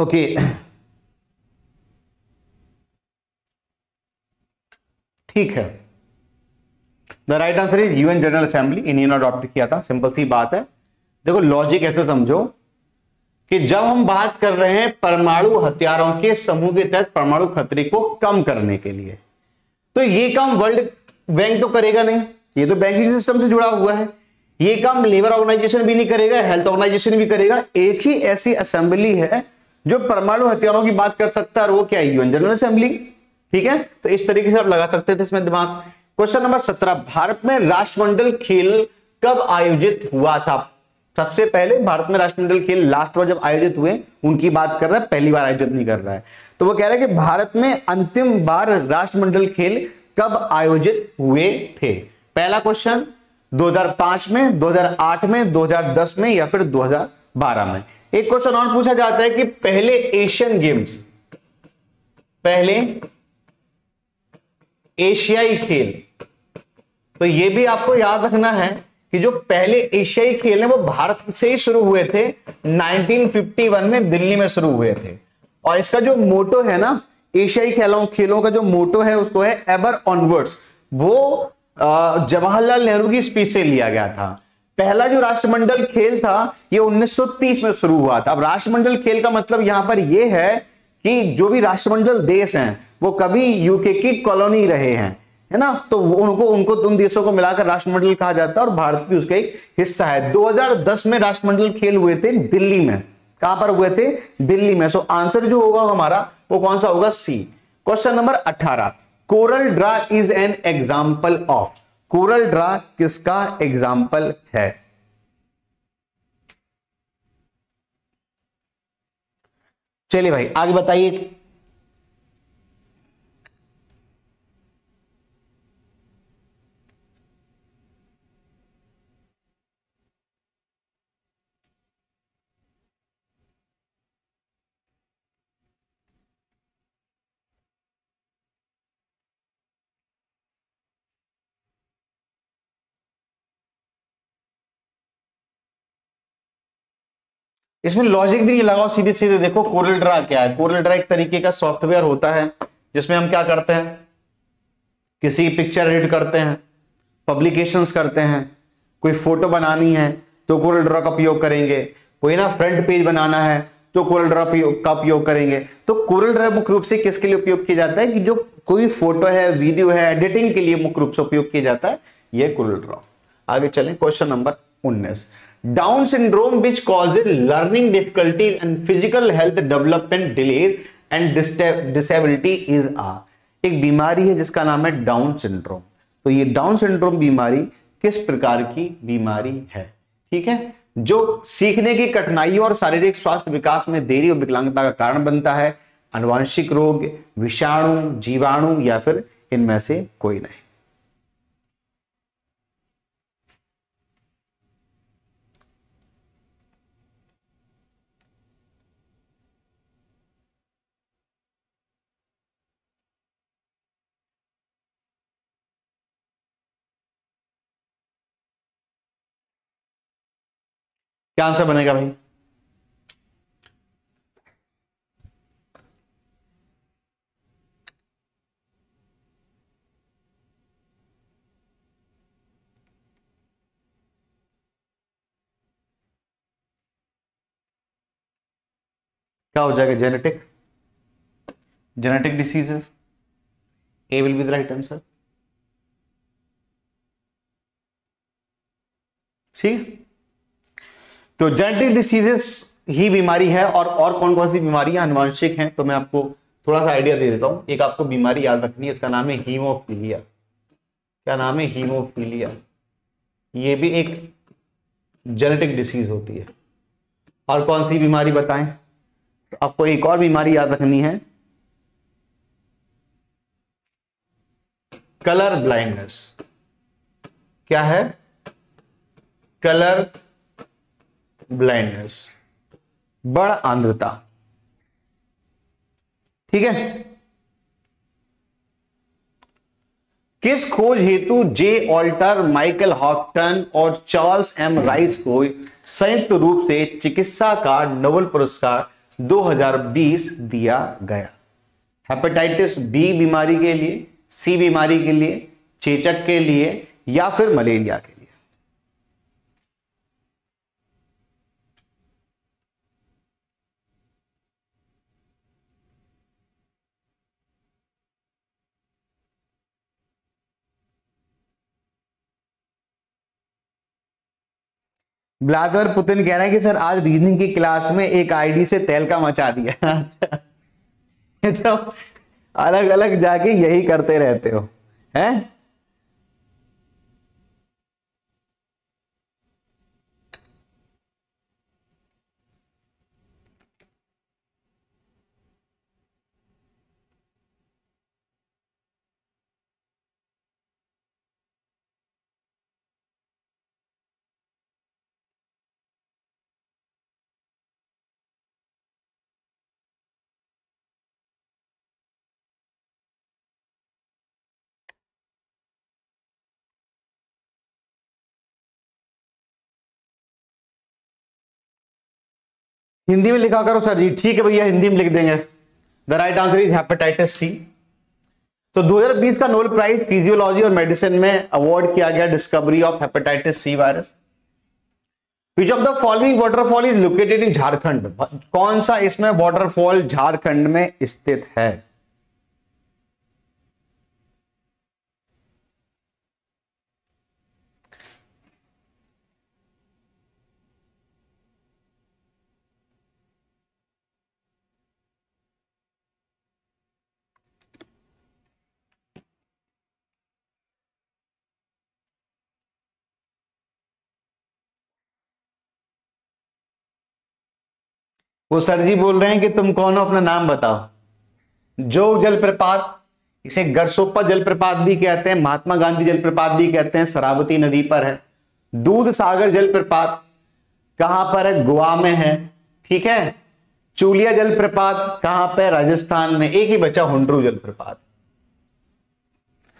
okay ठीक है, the right answer is UN general assembly, इन्हीं ने अडॉप्ट किया था। सिंपल सी बात है, देखो लॉजिक ऐसे समझो कि जब हम बात कर रहे हैं परमाणु हथियारों के समूह के तहत परमाणु खतरे को कम करने के लिए, तो ये काम वर्ल्ड बैंक तो करेगा नहीं, ये तो बैंकिंग सिस्टम से जुड़ा हुआ है, ये काम लेबर ऑर्गेनाइजेशन भी नहीं करेगा, हेल्थ ऑर्गेनाइजेशन भी करेगा, एक ही ऐसी असेंबली है जो परमाणु हथियारों की बात कर सकता है, वो क्या है यूएन जनरल असेंबली। ठीक है, तो इस तरीके से आप लगा सकते थे इसमें दिमाग। क्वेश्चन नंबर सत्रह, भारत में राष्ट्रमंडल खेल कब आयोजित हुआ था। सबसे पहले भारत में राष्ट्रमंडल खेल लास्ट बार जब आयोजित हुए उनकी बात कर रहा है, पहली बार आयोजित नहीं कर रहा है। तो वो कह रहा है कि भारत में अंतिम बार राष्ट्रमंडल खेल कब आयोजित हुए थे। पहला क्वेश्चन दो हज़ार पाँच में, दो हज़ार आठ में, दो हज़ार दस में या फिर दो हज़ार बारह में। एक क्वेश्चन और पूछा जाता है कि पहले एशियन गेम्स, पहले एशियाई खेल, तो ये भी आपको याद रखना है कि जो पहले एशियाई खेल है वो भारत से ही शुरू हुए थे, उन्नीस सौ इक्यावन में दिल्ली में शुरू हुए थे। और इसका जो मोटो है ना, एशियाई खेलों खेलों का जो मोटो है उसको है एवर ऑनवर्ड्स। वो जवाहरलाल नेहरू की स्पीच से लिया गया था। पहला जो राष्ट्रमंडल खेल था ये उन्नीस सौ तीस में शुरू हुआ था। अब राष्ट्रमंडल खेल का मतलब यहां पर यह है कि जो भी राष्ट्रमंडल देश हैं वो कभी यूके की कॉलोनी रहे हैं, है ना, तो उनको उनको उन देशों को मिलाकर राष्ट्रमंडल कहा जाता है और भारत भी उसका एक हिस्सा है। दो हज़ार दस में राष्ट्रमंडल खेल हुए थे दिल्ली में। कहां पर हुए थे? दिल्ली में। सो आंसर जो होगा हमारा वो कौन सा होगा? सी। क्वेश्चन नंबर अठारह, Corel draw is an example of. Corel draw किसका एग्जाम्पल है? चलिए भाई आगे बताइए। इसमें लॉजिक भी नहीं लगाओ, सीधे सीधे देखो कोरल ड्रा क्या है। कोरल ड्रा एक तरीके का सॉफ्टवेयर होता है जिसमें हम क्या करते हैं, किसी पिक्चर एडिट करते हैं, पब्लिकेशंस करते हैं, कोई फोटो बनानी है तो कोरल ड्रा का उपयोग करेंगे, कोई ना फ्रंट पेज बनाना है तो कोरल ड्रा का उपयोग करेंगे। तो कोरल ड्रा मुख्य रूप से किसके लिए उपयोग किया जाता है कि जो कोई फोटो है, वीडियो है, एडिटिंग के लिए मुख्य रूप से उपयोग किया जाता है यह कोरल ड्रा। आगे चलें, क्वेश्चन नंबर उन्नीस, Down syndrome which causes learning difficulties and physical health development delays and disability is a. एक बीमारी है जिसका नाम है डाउन सिंड्रोम। तो ये डाउन सिंड्रोम बीमारी किस प्रकार की बीमारी है? ठीक है, जो सीखने की कठिनाइयों और शारीरिक स्वास्थ्य विकास में देरी और विकलांगता का कारण बनता है। अनुवांशिक रोग, विषाणु, जीवाणु या फिर इनमें से कोई नहीं। क्या आंसर बनेगा भाई? क्या हो जाएगा? Genetic genetic diseases. A will be the right answer. ठीक, तो जेनेटिक डिसीजेस ही बीमारी है। और और कौन कौन सी बीमारियां अनुवांशिक हैं? तो मैं आपको थोड़ा सा आइडिया दे देता हूं। एक आपको बीमारी याद रखनी है, इसका नाम है हीमोफीलिया। क्या नाम है? हीमोफीलिया। ये भी एक जेनेटिक डिसीज होती है। और कौन सी बीमारी बताएं? तो आपको एक और बीमारी याद रखनी है, कलर ब्लाइंडनेस। क्या है? कलर ब्लाइंडनेस, बड़ आंध्रता। ठीक है, किस खोज हेतु जे ऑल्टर, माइकल हॉफ्टन और चार्ल्स एम राइस को संयुक्त रूप से चिकित्सा का नोबेल पुरस्कार दो हज़ार बीस दिया गया? हेपेटाइटिस बी बीमारी के लिए, सी बीमारी के लिए, चेचक के लिए या फिर मलेरिया के लिए? ब्लादिमीर पुतिन कह रहा है कि सर आज रीजनिंग की क्लास में एक आईडी से तहलका मचा दिया। तो अलग अलग जाके यही करते रहते हो, हैं? हिंदी में लिखा करो सर जी। ठीक है भैया, हिंदी में लिख देंगे। The right answer is hepatitis C. तो दो हज़ार बीस का नोबेल प्राइज फिजियोलॉजी और मेडिसिन में अवार्ड किया गया discovery of hepatitis C virus. Which of the following waterfall is located in Jharkhand. कौन सा इसमें वाटरफॉल झारखंड में स्थित है? वो सर जी बोल रहे हैं कि तुम कौन हो, अपना नाम बताओ। जो जलप्रपात, इसे गरसोप्पा जलप्रपात भी कहते हैं, महात्मा गांधी जलप्रपात भी कहते हैं, शरावती नदी पर है। दूध सागर जलप्रपात कहां पर है? गोवा में है। ठीक है। चूलिया जलप्रपात कहां पर? राजस्थान में। एक ही बचा, हुंडरू जलप्रपात।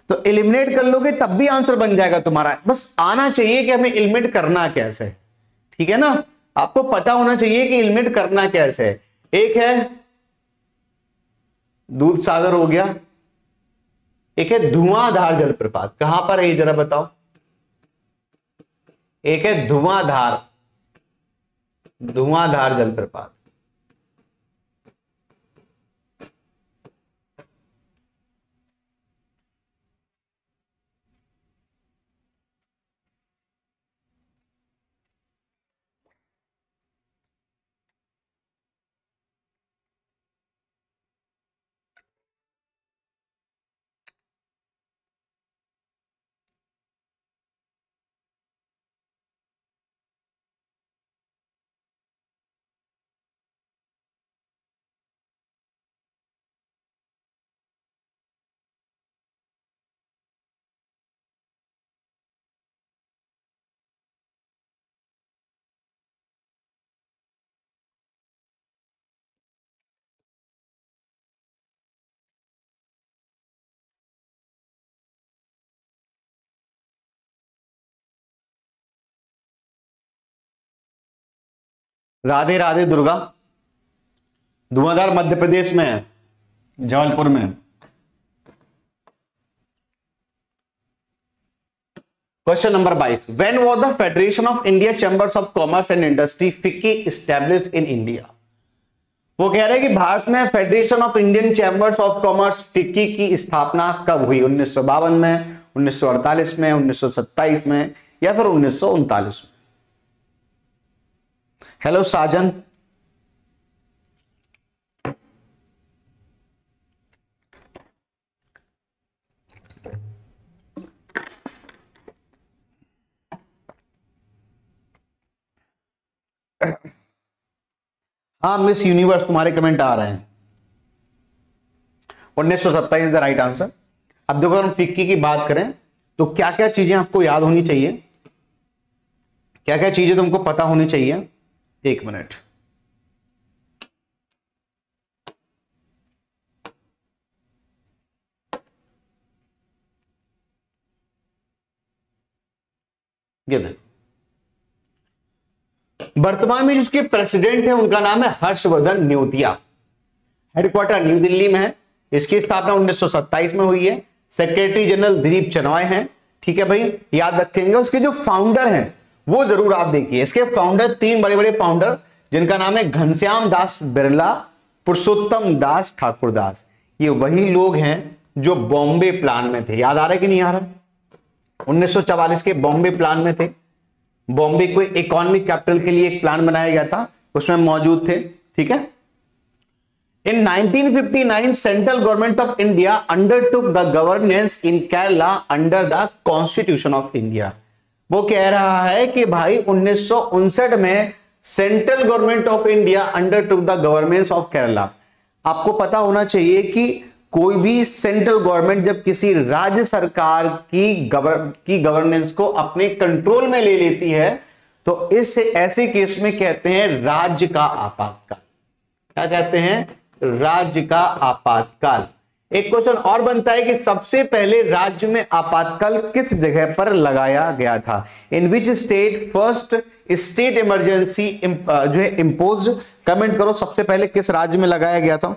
तो एलिमिनेट कर लोगे तब भी आंसर बन जाएगा तुम्हारा। बस आना चाहिए कि हमें एलिमिनेट करना कैसे। ठीक है ना, आपको पता होना चाहिए कि एलिमिनेट करना कैसे है। एक है दूध सागर हो गया, एक है धुआंधार जलप्रपात। कहां पर है ये जरा बताओ। एक है धुआंधार धुआंधार जलप्रपात। राधे राधे दुर्गा। धुआंधार मध्य प्रदेश में है, जबलपुर में। क्वेश्चन नंबर बाईस। When was the federation of India chambers of commerce and industry FICCI established in India. वो कह रहे हैं कि भारत में federation of Indian chambers of commerce FICCI की स्थापना कब हुई? उन्नीस सौ बावन में, उन्नीस सौ अड़तालीस में, उन्नीस सौ सत्ताईस में, या फिर उन्नीस सौ उनतालीस में। हेलो साजन, हाँ मिस यूनिवर्स तुम्हारे कमेंट आ रहे हैं। उन्नीस सौ सत्ताईस इज द राइट आंसर। अब देखो, हम फिक्की की बात करें तो क्या क्या चीजें आपको याद होनी चाहिए, क्या क्या चीजें तुमको पता होनी चाहिए। एक मिनट, ये देखो वर्तमान में जिसके प्रेसिडेंट है उनका नाम है हर्षवर्धन न्योदिया। हेडक्वार्टर न्यू दिल्ली में है। इसकी स्थापना उन्नीस सौ सत्ताईस में हुई है। सेक्रेटरी जनरल दिलीप चनॉय हैं। ठीक है भाई, याद रखेंगे। उसके जो फाउंडर हैं वो जरूर आप देखिए। इसके फाउंडर, तीन बड़े बड़े फाउंडर जिनका नाम है घनश्याम दास बिरला, पुरुषोत्तम दास ठाकुर दास। ये वही लोग हैं जो बॉम्बे प्लान में थे। याद आ रहा है कि नहीं आ रहा? उन्नीस सौ चवालीस के बॉम्बे प्लान में थे। बॉम्बे को इकोनॉमिक कैपिटल के लिए एक प्लान बनाया गया था, उसमें मौजूद थे। ठीक है। In nineteen fifty nine central government of India undertook the governance in Kerala under the constitution of India. वो कह रहा है कि भाई उन्नीस सौ उनसठ में central government of India undertook the governance of Kerala. आपको पता होना चाहिए कि कोई भी सेंट्रल गवर्नमेंट जब किसी राज्य सरकार की गवर्न की गवर्नेंस को अपने कंट्रोल में ले लेती है तो इस ऐसे केस में कहते हैं राज्य का आपातकाल। क्या कहते हैं? राज्य का आपातकाल। एक क्वेश्चन और बनता है कि सबसे पहले राज्य में आपातकाल किस जगह पर लगाया गया था? In which state first state emergency जो है इंपोज, कमेंट करो सबसे पहले किस राज्य में लगाया गया था।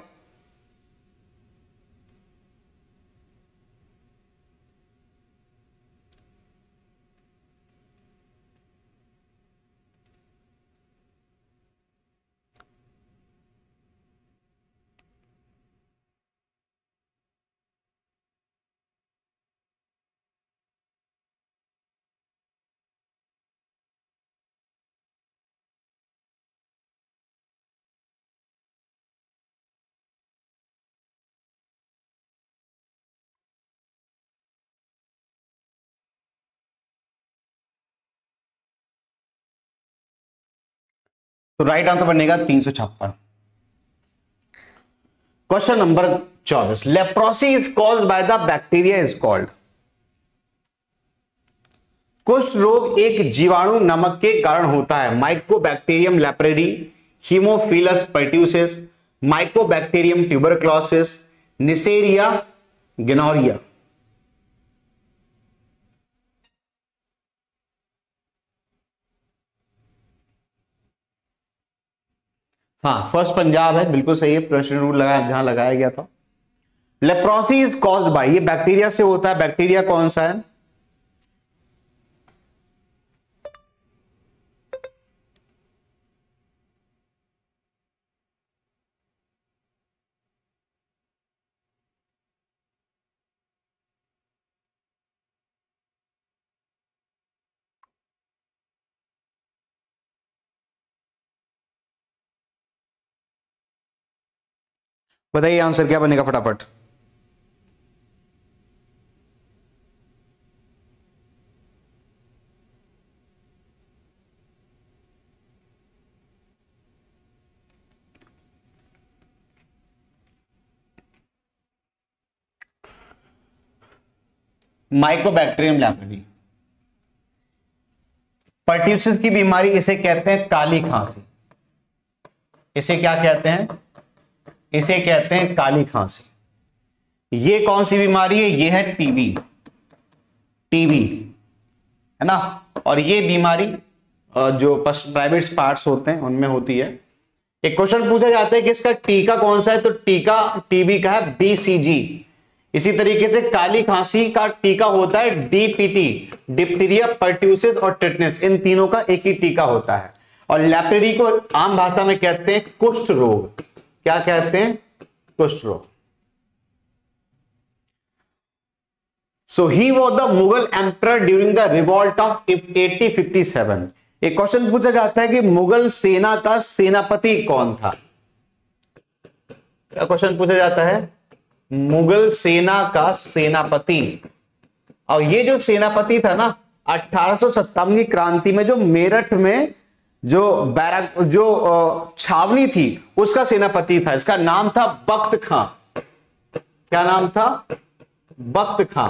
तो राइट आंसर बनेगा तीन सौ छप्पन। क्वेश्चन नंबर चौबीस, leprosy is caused by the bacteria is called. कुछ रोग एक जीवाणु नमक के कारण होता है। Mycobacterium leprae, Haemophilus pertussis, Mycobacterium tuberculosis, Neisseria gonorrhoea. हाँ, फर्स्ट पंजाब है, बिल्कुल सही है। प्रश्न रूल लगाया जहां लगाया गया था। लेप्रोसी इज कॉज्ड बाय, ये बैक्टीरिया से होता है। बैक्टीरिया कौन सा है? बताइए आंसर क्या बनेगा फटाफट। माइकोबैक्टीरियम लेप्रेरी। पर्ट्यूसिस की बीमारी इसे कहते हैं काली खांसी। इसे क्या कहते हैं? इसे कहते हैं काली खांसी। ये कौन सी बीमारी है? ये है टीबी। टीबी है ना, और ये बीमारी जो प्राइवेट पार्ट्स होते हैं उनमें होती है। एक क्वेश्चन पूछा जाता है कि इसका टीका कौन सा है, तो टीका टीबी का है बीसीजी। इसी तरीके से काली खांसी का टीका होता है डीपीटी, डिप्थीरिया, पर्ट्यूसिस और टिटनेस, इन तीनों का एक ही टीका होता है। और लेप्रेरी को आम भाषा में कहते हैं कुष्ठ रोग। क्या कहते हैं? कुष्ठ रोग। So he was the Mughal emperor during the revolt of eighteen fifty seven. एक क्वेश्चन पूछा जाता है कि मुगल सेना का सेनापति कौन था? क्या क्वेश्चन पूछा जाता है? मुगल सेना का सेनापति। और ये जो सेनापति था ना, अठारह सौ सत्तावन की क्रांति में जो मेरठ में जो बैरक जो छावनी थी उसका सेनापति था। इसका नाम था बख्त खां। क्या नाम था? बख्त खां।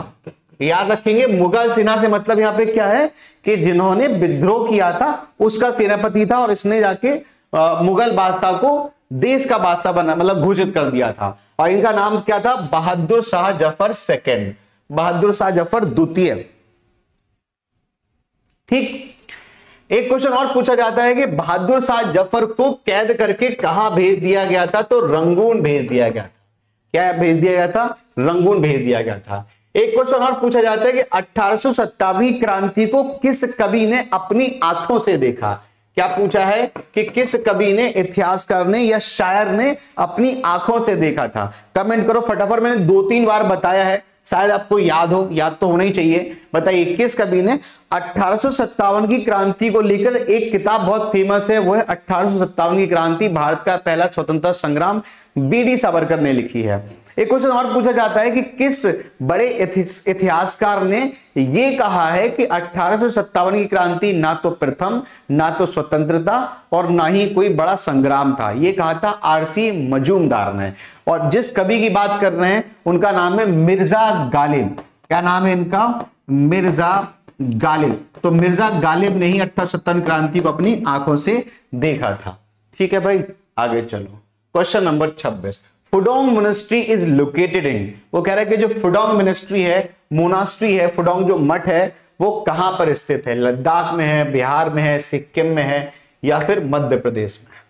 याद रखेंगे मुगल सेना से मतलब यहां पे क्या है कि जिन्होंने विद्रोह किया था उसका सेनापति था, और इसने जाके आ, मुगल बादशाह को देश का बादशाह बना मतलब घोषित कर दिया था। और इनका नाम क्या था? बहादुर शाह जफर सेकेंड, बहादुर शाह जफर द्वितीय। ठीक। एक क्वेश्चन और पूछा जाता है कि बहादुर शाह जफर को कैद करके कहां भेज दिया गया था, तो रंगून भेज दिया गया था। क्या भेज दिया गया था? रंगून भेज दिया गया था। एक क्वेश्चन और पूछा जाता है कि अठारह सौ सत्तावन क्रांति को किस कवि ने अपनी आंखों से देखा? क्या पूछा है कि किस कवि ने, इतिहासकार ने या शायर ने अपनी आंखों से देखा था? कमेंट करो फटाफट। मैंने दो तीन बार बताया है, शायद आपको याद हो, याद तो होना ही चाहिए। बताइए किस कवि ने अठारह सौ सत्तावन की क्रांति को लेकर, एक किताब बहुत फेमस है वो है अठारह सौ सत्तावन की क्रांति, भारत का पहला स्वतंत्रता संग्राम, बी डी सावरकर ने लिखी है। एक क्वेश्चन और पूछा जाता है कि किस बड़े इतिहासकार ने यह कहा है कि अठारह सौ सत्तावन की क्रांति ना तो प्रथम, ना तो स्वतंत्रता और ना ही कोई बड़ा संग्राम था। यह कहा था आरसी मजूमदार ने। और जिस कवि की बात कर रहे हैं उनका नाम है मिर्जा गालिब। क्या नाम है इनका? मिर्जा गालिब। तो मिर्जा गालिब ने ही अठारह सौ सत्तावन क्रांति को अपनी आंखों से देखा था। ठीक है भाई, आगे चलो। क्वेश्चन नंबर छब्बीस, Phodong monastery is located in, वो कह रहा है कि जो फुडोंग मोनेस्ट्री है, मोनास्ट्री है, फुडोंग जो मठ है वो कहां पर स्थित है, लद्दाख में है, बिहार में है, सिक्किम में है या फिर मध्य प्रदेश में है।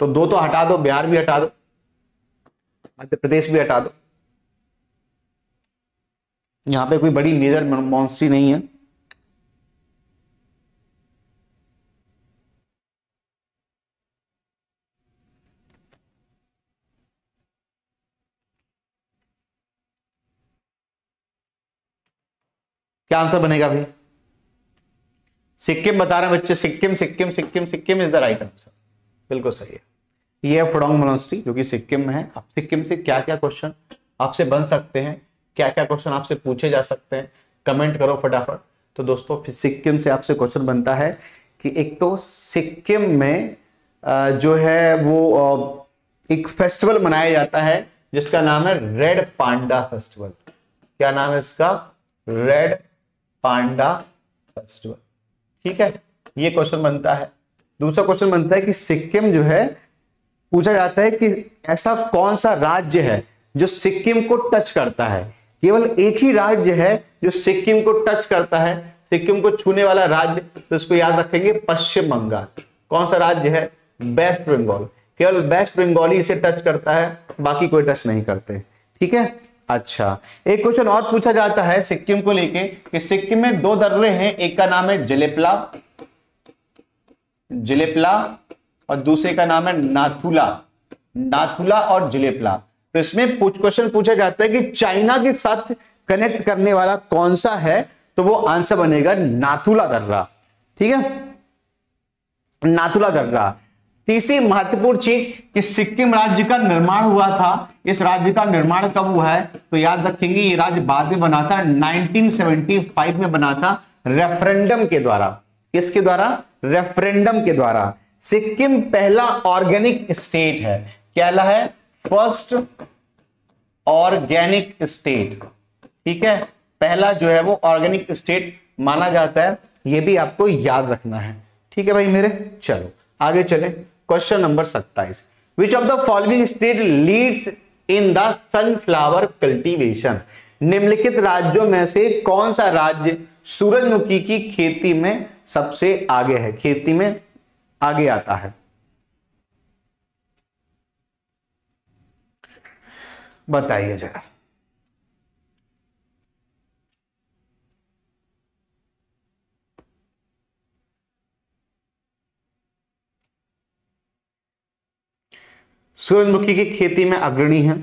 तो दो तो हटा दो, बिहार भी हटा दो, मध्य प्रदेश भी हटा दो, यहां पे कोई बड़ी मेजर मोनेस्ट्री नहीं है। क्या आंसर बनेगा भाई? सिक्किम बता रहे हैं बच्चे, Sikkim Sikkim Sikkim Sikkim is the right answer, बिल्कुल सही है। यह है फुडोंग मोनेस्ट्री जो कि सिक्किम में है। अब सिक्किम से क्या क्या क्वेश्चन आपसे बन सकते हैं, क्या क्या क्वेश्चन आपसे पूछे जा सकते हैं, कमेंट करो फटाफट। तो दोस्तों सिक्किम से आपसे क्वेश्चन बनता है कि एक तो सिक्किम में जो है वो एक फेस्टिवल मनाया जाता है जिसका नाम है रेड पांडा फेस्टिवल। क्या नाम है इसका? रेड पांडा फेस्टिवल, ठीक है, ये क्वेश्चन बनता है। दूसरा क्वेश्चन बनता है कि सिक्किम जो है, पूछा जाता है कि ऐसा कौन सा राज्य है जो सिक्किम को टच करता है। केवल एक ही राज्य है जो सिक्किम को टच करता है, सिक्किम को छूने वाला राज्य, तो इसको याद रखेंगे पश्चिम बंगाल। कौन सा राज्य है? वेस्ट बंगाल। केवल वेस्ट बंगाल ही इसे टच करता है, बाकी कोई टच नहीं करते, ठीक है। अच्छा, एक क्वेश्चन और पूछा जाता है सिक्किम को लेके कि सिक्किम में दो दर्रे हैं, एक का नाम है जिलेपला जिलेपला और दूसरे का नाम है नाथुला नाथुला और जिलेपला। तो इसमें पूछ क्वेश्चन पूछा जाता है कि चाइना के साथ कनेक्ट करने वाला कौन सा है, तो वो आंसर बनेगा नाथुला दर्रा, ठीक है, नाथुला दर्रा। तीसरी महत्वपूर्ण चीज कि सिक्किम राज्य का निर्माण हुआ था, इस राज्य का निर्माण कब हुआ है, तो याद रखेंगे ये राज्य बाद में बना था, नाइनटीन सेवेंटी फाइव में बना था, रेफरेंडम के द्वारा। किसके द्वारा? रेफरेंडम के द्वारा। सिक्किम पहला ऑर्गेनिक स्टेट है, क्या है? फर्स्ट ऑर्गेनिक स्टेट, ठीक है, पहला जो है वो ऑर्गेनिक स्टेट माना जाता है, ये भी आपको याद रखना है, ठीक है भाई मेरे। चलो आगे चले, क्वेश्चन नंबर सत्ताईस, which of the following state leads in the sunflower cultivation, निम्नलिखित राज्यों में से कौन सा राज्य सूरजमुखी की खेती में सबसे आगे है, खेती में आगे आता है, बताइए जरा। सूरजमुखी की खेती में अग्रणी है,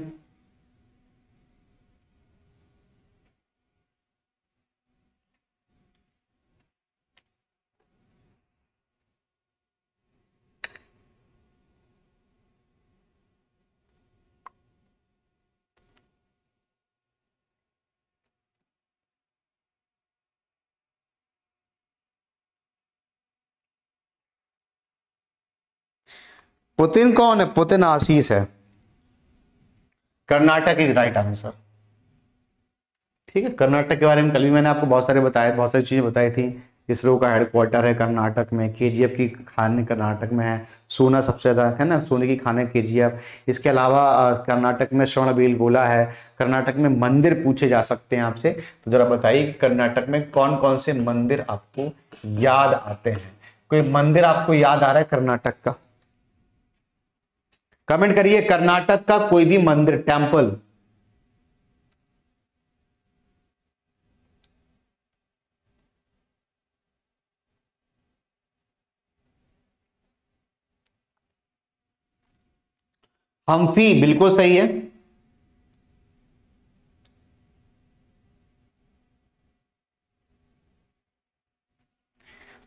पुतिन कौन है? पुतिन आशीष है, कर्नाटक इज राइट आंसर, ठीक है। कर्नाटक के बारे में कल भी मैंने आपको बहुत सारे बताया, बहुत सारी चीजें बताई थी। इसरो का हेडक्वार्टर है कर्नाटक में, केजीएफ की खान कर्नाटक में है, सोना सबसे ज्यादा है ना, सोने की खान है केजीएफ। इसके अलावा कर्नाटक में श्रवणबेल गोला है, कर्नाटक में मंदिर पूछे जा सकते हैं आपसे, तो जरा बताइए कर्नाटक में कौन कौन से मंदिर आपको याद आते हैं, कोई मंदिर आपको याद आ रहा है कर्नाटक का? कमेंट करिए कर्नाटक का कोई भी मंदिर, टेंपल। हम्पी बिल्कुल सही है।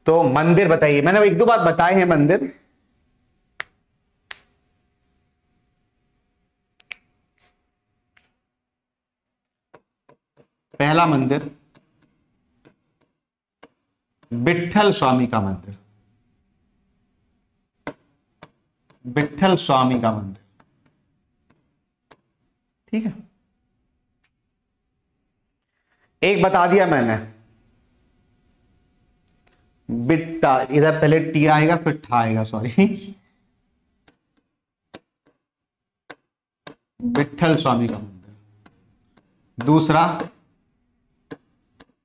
तो मंदिर बताइए, मैंने एक दो बात बताए हैं मंदिर। पहला मंदिर विट्ठल स्वामी का मंदिर, विट्ठल स्वामी का मंदिर, ठीक है, एक बता दिया मैंने, बिट्टा, इधर पहले टी आएगा फिर ठा आएगा, सॉरी, विट्ठल स्वामी का मंदिर, दूसरा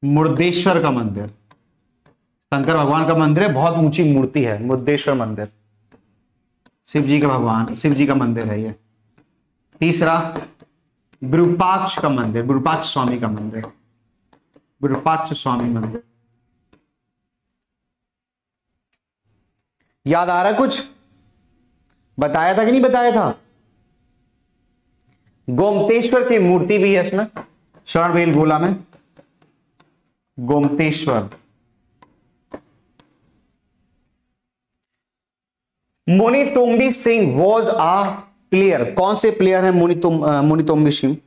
मुर्देश्वर का मंदिर, शंकर भगवान का मंदिर है, बहुत ऊंची मूर्ति है मुर्देश्वर मंदिर, शिव जी का भगवान शिव जी का मंदिर है ये। तीसरा विरूपाक्ष का मंदिर, विरूपाक्ष स्वामी का मंदिर, विरूपाक्ष स्वामी मंदिर। याद आ रहा कुछ? बताया था कि नहीं बताया था? गोमतेश्वर की मूर्ति भी है इसमें, शरणबेल गोला में Gommateshwara. Muni Tumbi Singh was a player, कौन से प्लेयर है मुनि तुम मुनि तुम्बी सिंह?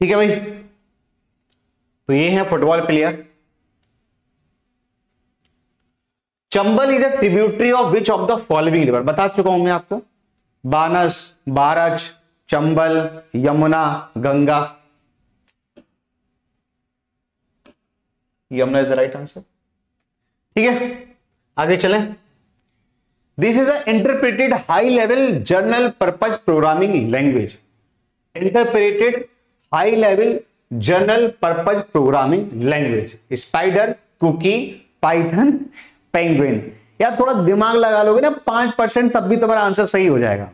ठीक है भाई, तो ये है football player. Chambal is a tributary of which of the following river? बता चुका हूं मैं आपको, बानस, बारच, Chambal, Yamuna, Ganga. Yamuna is the right answer. ठीक है, आगे चलें। This is a interpreted high level general purpose programming language, interpreted high level general purpose programming language. Spider, cookie, Python, penguin. यार थोड़ा दिमाग लगा लोगे ना पांच परसेंट तब भी तुम्हारा आंसर सही हो जाएगा।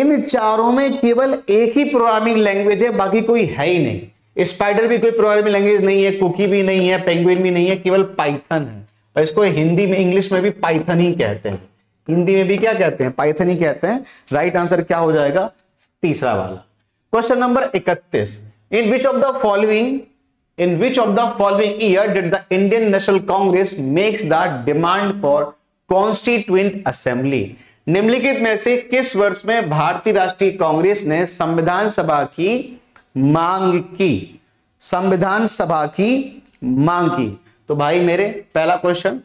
इन चारों में केवल एक ही प्रोग्रामिंग लैंग्वेज है, बाकी कोई है ही नहीं। स्पाइडर भी कोई प्रोग्रामिंग लैंग्वेज नहीं है, कुकी भी नहीं है, पेंगुइन भी नहीं है, केवल पाइथन है। और इसको हिंदी में, इंग्लिश में भी पाइथन ही कहते हैं, हिंदी में भी क्या कहते हैं? पाइथन ही कहते हैं। राइट आंसर क्या हो जाएगा? तीसरा वाला। क्वेश्चन नंबर इकतीस, in which of the following in which of the following year did the Indian National Congress makes the demand for constituent assembly? निम्नलिखित में से किस वर्ष में भारतीय राष्ट्रीय कांग्रेस ने संविधान सभा की मांग की? संविधान सभा की मांग की। तो भाई मेरे, पहला क्वेश्चन,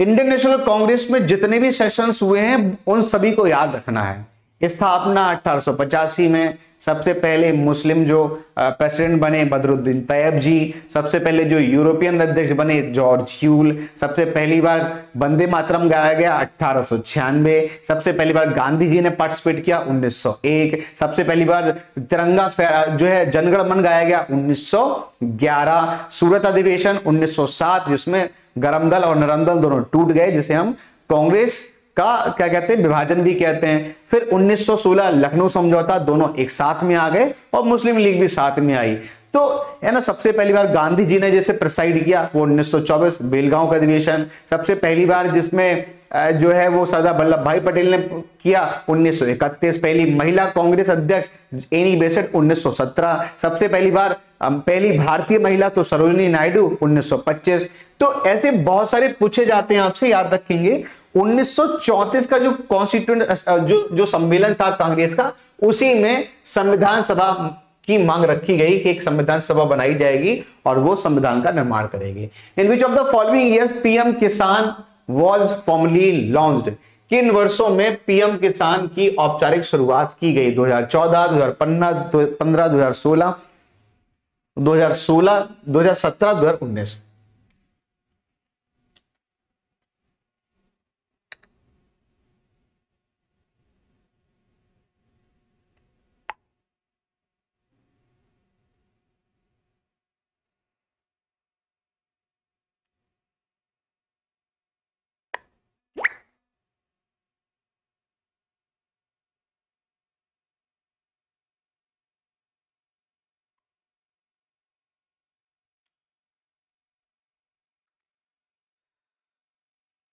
इंडियन नेशनल कांग्रेस में जितने भी सेशंस हुए हैं उन सभी को याद रखना है। स्थापना अठारह सौ पचासी में, सबसे पहले मुस्लिम जो प्रेसिडेंट बने बदरुद्दीन तैयब जी, सबसे पहले जो यूरोपियन अध्यक्ष बने जॉर्ज ह्यूल, सबसे पहली बार वंदे मातरम गाया गया अठारह सौ छियानवे, सबसे पहली बार गांधी जी ने पार्टिसिपेट किया उन्नीस सौ एक, सबसे पहली बार तिरंगा जो है जनगणमन गाया गया उन्नीस सौ ग्यारह, सूरत अधिवेशन उन्नीस सौ सात जिसमें गर्म दल और नरम दल दोनों टूट गए, जिसे हम कांग्रेस का क्या कहते हैं? विभाजन भी कहते हैं। फिर उन्नीस सौ सोलह लखनऊ समझौता, दोनों एक साथ में आ गए और मुस्लिम लीग भी साथ में आई। तो है ना, सबसे पहली बार गांधी जी ने जैसे प्रेसाइड किया वो उन्नीस सौ चौबीस बेलगांव का अधिवेशन, सबसे पहली बार जिसमें जो है वो सरदार वल्लभ भाई पटेल ने किया उन्नीस सौ इकतीस, पहली महिला कांग्रेस अध्यक्ष एनी बेसेंट उन्नीस सौ सत्रह, सबसे पहली बार पहली भारतीय महिला तो सरोजिनी नायडू उन्नीस सौ पच्चीस। तो ऐसे बहुत सारे पूछे जाते हैं आपसे, याद रखेंगे। उन्नीस सौ चौंतीस का जो कॉन्स्टिट्यूएंट जो जो सम्मेलन था कांग्रेस का, उसी में संविधान सभा की मांग रखी गई कि एक संविधान सभा बनाई जाएगी और वो संविधान का निर्माण करेगी। In which of the following years PM Kisan was formally launched? किन वर्षों में पीएम किसान की औपचारिक शुरुआत की गई? दो हजार चौदह, दो हजार पंद्रह, दो हजार सोलह, दो हजार सोलह, दो हजार सत्रह, दो हजार उन्नीस।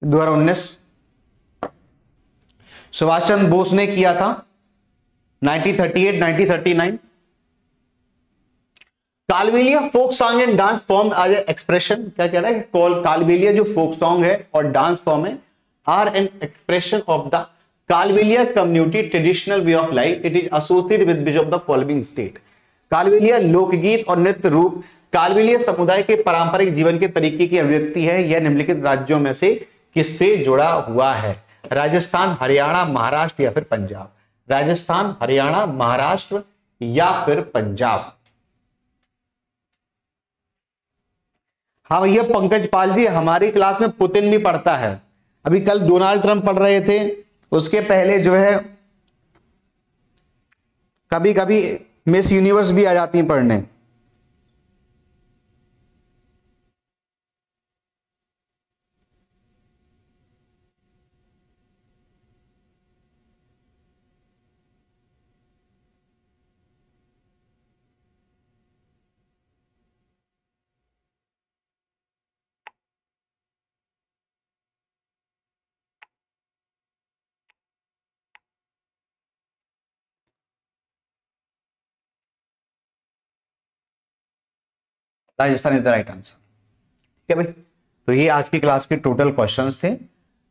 दो हजार उन्नीस। सुभाष चंद्र बोस ने किया था nineteen thirty eight, nineteen thirty nine. Kalbelia folk song and dance form आज एक्सप्रेशन, क्या कह रहा है कॉल कालबेलिया जो फोक सॉन्ग है और डांस फॉर्म है are an expression of the Kalbelia community traditional way of life, it is associated with which of the following state. Kalbelia लोकगीत और नृत्य रूप कालबेलिया समुदाय के पारंपरिक जीवन के तरीके की अभिव्यक्ति है। यह निम्नलिखित राज्यों में से किससे जुड़ा हुआ है? राजस्थान, हरियाणा, महाराष्ट्र या फिर पंजाब। राजस्थान, हरियाणा, महाराष्ट्र या फिर पंजाब। हाँ भैया पंकज पाल जी, हमारी क्लास में पुतिन भी पढ़ता है। अभी कल डोनाल्ड ट्रंप पढ़ रहे थे, उसके पहले जो है कभी कभी मिस यूनिवर्स भी आ जाती है पढ़ने। Rajasthan is the right answer. ठीक है भाई, तो ये आज की क्लास के टोटल क्वेश्चंस थे,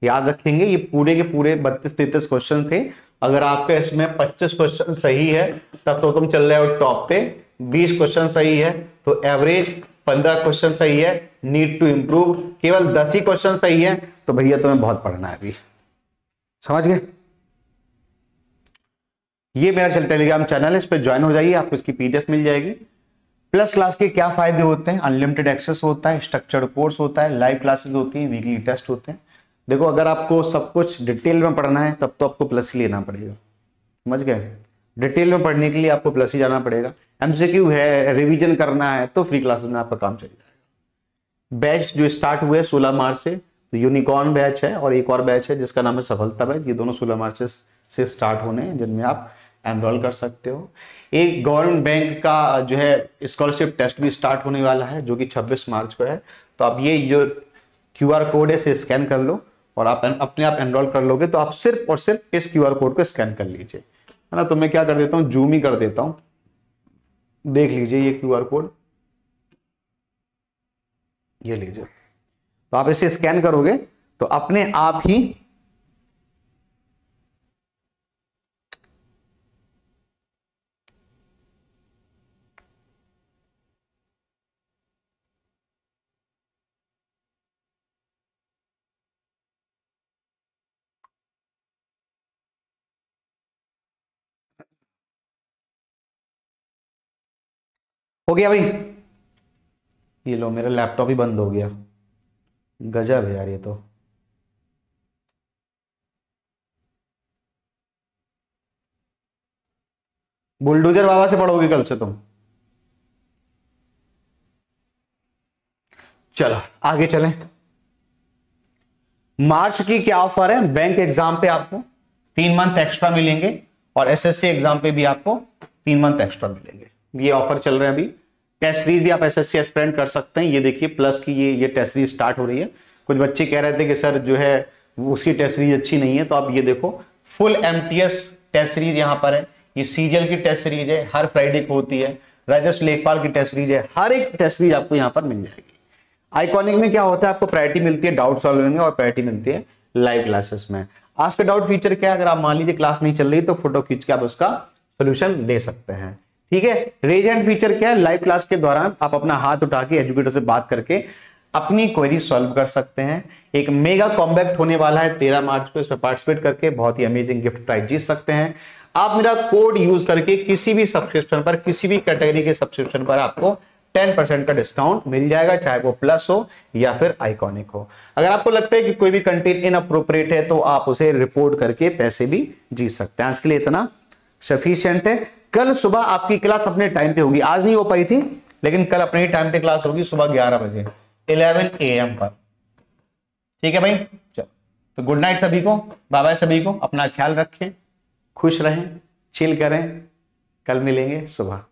याद रखेंगे ये पूरे के पूरे बत्तीस तैतीस क्वेश्चन थे। अगर आपका इसमें पच्चीस क्वेश्चन सही है तब तो तुम चल रहे हो टॉप पे, बीस क्वेश्चन सही है तो एवरेज, पंद्रह क्वेश्चन सही है नीड टू इम्प्रूव, केवल दस ही क्वेश्चन सही है तो भैया तुम्हें बहुत पढ़ना है अभी, समझ गए। ये मेरा चल टेलीग्राम चैनल है, इस पर ज्वाइन हो जाइए, आपको इसकी पीडीएफ मिल जाएगी। प्लस क्लास के क्या फायदे होते हैं? अनलिमिटेड एक्सेस होता है, स्ट्रक्चर्ड कोर्स होता है, लाइव क्लासेस होती हैं, वीकली टेस्ट होते हैं। देखो अगर आपको सब कुछ डिटेल में पढ़ना है तब तो आपको प्लस ही लेना पड़ेगा, समझ गए। डिटेल में पढ़ने के लिए आपको प्लस ही जाना पड़ेगा। एमसीक्यू है, रिवीजन करना है तो फ्री क्लासेस में आपका काम चल जाएगा। बैच जो स्टार्ट हुए सोलह मार्च से, तो यूनिकॉर्न बैच है और एक और बैच है जिसका नाम है सफलता बैच। ये दोनों सोलह मार्च से स्टार्ट होने हैं, जिनमें आप एनरोल कर सकते हो। एक गवर्नमेंट बैंक का जो है स्कॉलरशिप टेस्ट भी स्टार्ट होने वाला है जो कि छब्बीस मार्च को है, तो आप ये जो क्यू आर कोड है इसे स्कैन कर लो और आप अपने आप एनरोल कर लोगे। तो आप सिर्फ और सिर्फ इस क्यू आर कोड को स्कैन कर लीजिए, है ना। तो मैं क्या कर देता हूँ, जूम ही कर देता हूँ, देख लीजिए ये क्यू आर कोड, ये लीजिए। तो आप इसे स्कैन करोगे तो अपने आप ही हो गया भाई। ये लो मेरा लैपटॉप ही बंद हो गया, गजब है यार ये तो। बुलडोजर बाबा से पढ़ोगे कल से तुम। चलो आगे चलें, मार्च की क्या ऑफर है? बैंक एग्जाम पे आपको तीन मंथ एक्स्ट्रा मिलेंगे और एसएससी एग्जाम पे भी आपको तीन मंथ एक्स्ट्रा मिलेंगे, ये ऑफर चल रहे हैं। अभी टेस्ट सीरीज भी आप एसएससी एस्पिरेंट कर सकते हैं, ये देखिए प्लस की ये ये टेस्ट सीरीज स्टार्ट हो रही है। कुछ बच्चे कह रहे थे कि सर जो है उसकी टेस्ट सीरीज अच्छी नहीं है, तो आप ये देखो फुल एमटीएस टेस्ट सीरीज यहाँ पर है। ये सीजीएल की टेस्ट सीरीज है, हर फ्राइडे को होती है। राजेश लेखपाल की टेस्ट सीरीज है, हर एक टेस्ट सीरीज आपको यहाँ पर मिल जाएगी। आइकॉनिक में क्या होता है, आपको प्रायोरिटी मिलती है डाउट सॉल्विंग में और प्रायोरिटी मिलती है लाइव क्लासेस में। आज का डाउट फीचर क्या है, अगर आप मान लीजिए क्लास नहीं चल रही तो फोटो खींच के आप उसका सोल्यूशन ले सकते हैं, ठीक है। रेजेंट फीचर क्या है, लाइव क्लास के दौरान आप अपना हाथ उठा के एजुकेटर से बात करके अपनी क्वेरी सॉल्व कर सकते हैं। एक मेगा कॉम्बैक्ट होने वाला है तेरह मार्च को, इसमें पार्टिसिपेट करके बहुत ही अमेजिंग गिफ्ट प्राइज जीत सकते हैं आप। मेरा कोड यूज करके किसी भी सब्सक्रिप्शन पर, किसी भी कैटेगरी के सब्सक्रिप्शन पर आपको दस परसेंट का डिस्काउंट मिल जाएगा, चाहे वो प्लस हो या फिर आइकॉनिक हो। अगर आपको लगता है कि कोई भी कंटेंट इनअप्रोप्रिएट है तो आप उसे रिपोर्ट करके पैसे भी जीत सकते हैं। इसके लिए इतना सफिशिएंट है। कल सुबह आपकी क्लास अपने टाइम पे होगी, आज नहीं हो पाई थी लेकिन कल अपने ही टाइम पे क्लास होगी, सुबह ग्यारह बजे ग्यारह ए एम पर, ठीक है भाई। चलो तो गुड नाइट सभी को, बाय बाय सभी को, अपना ख्याल रखें, खुश रहें, चिल करें, कल मिलेंगे सुबह।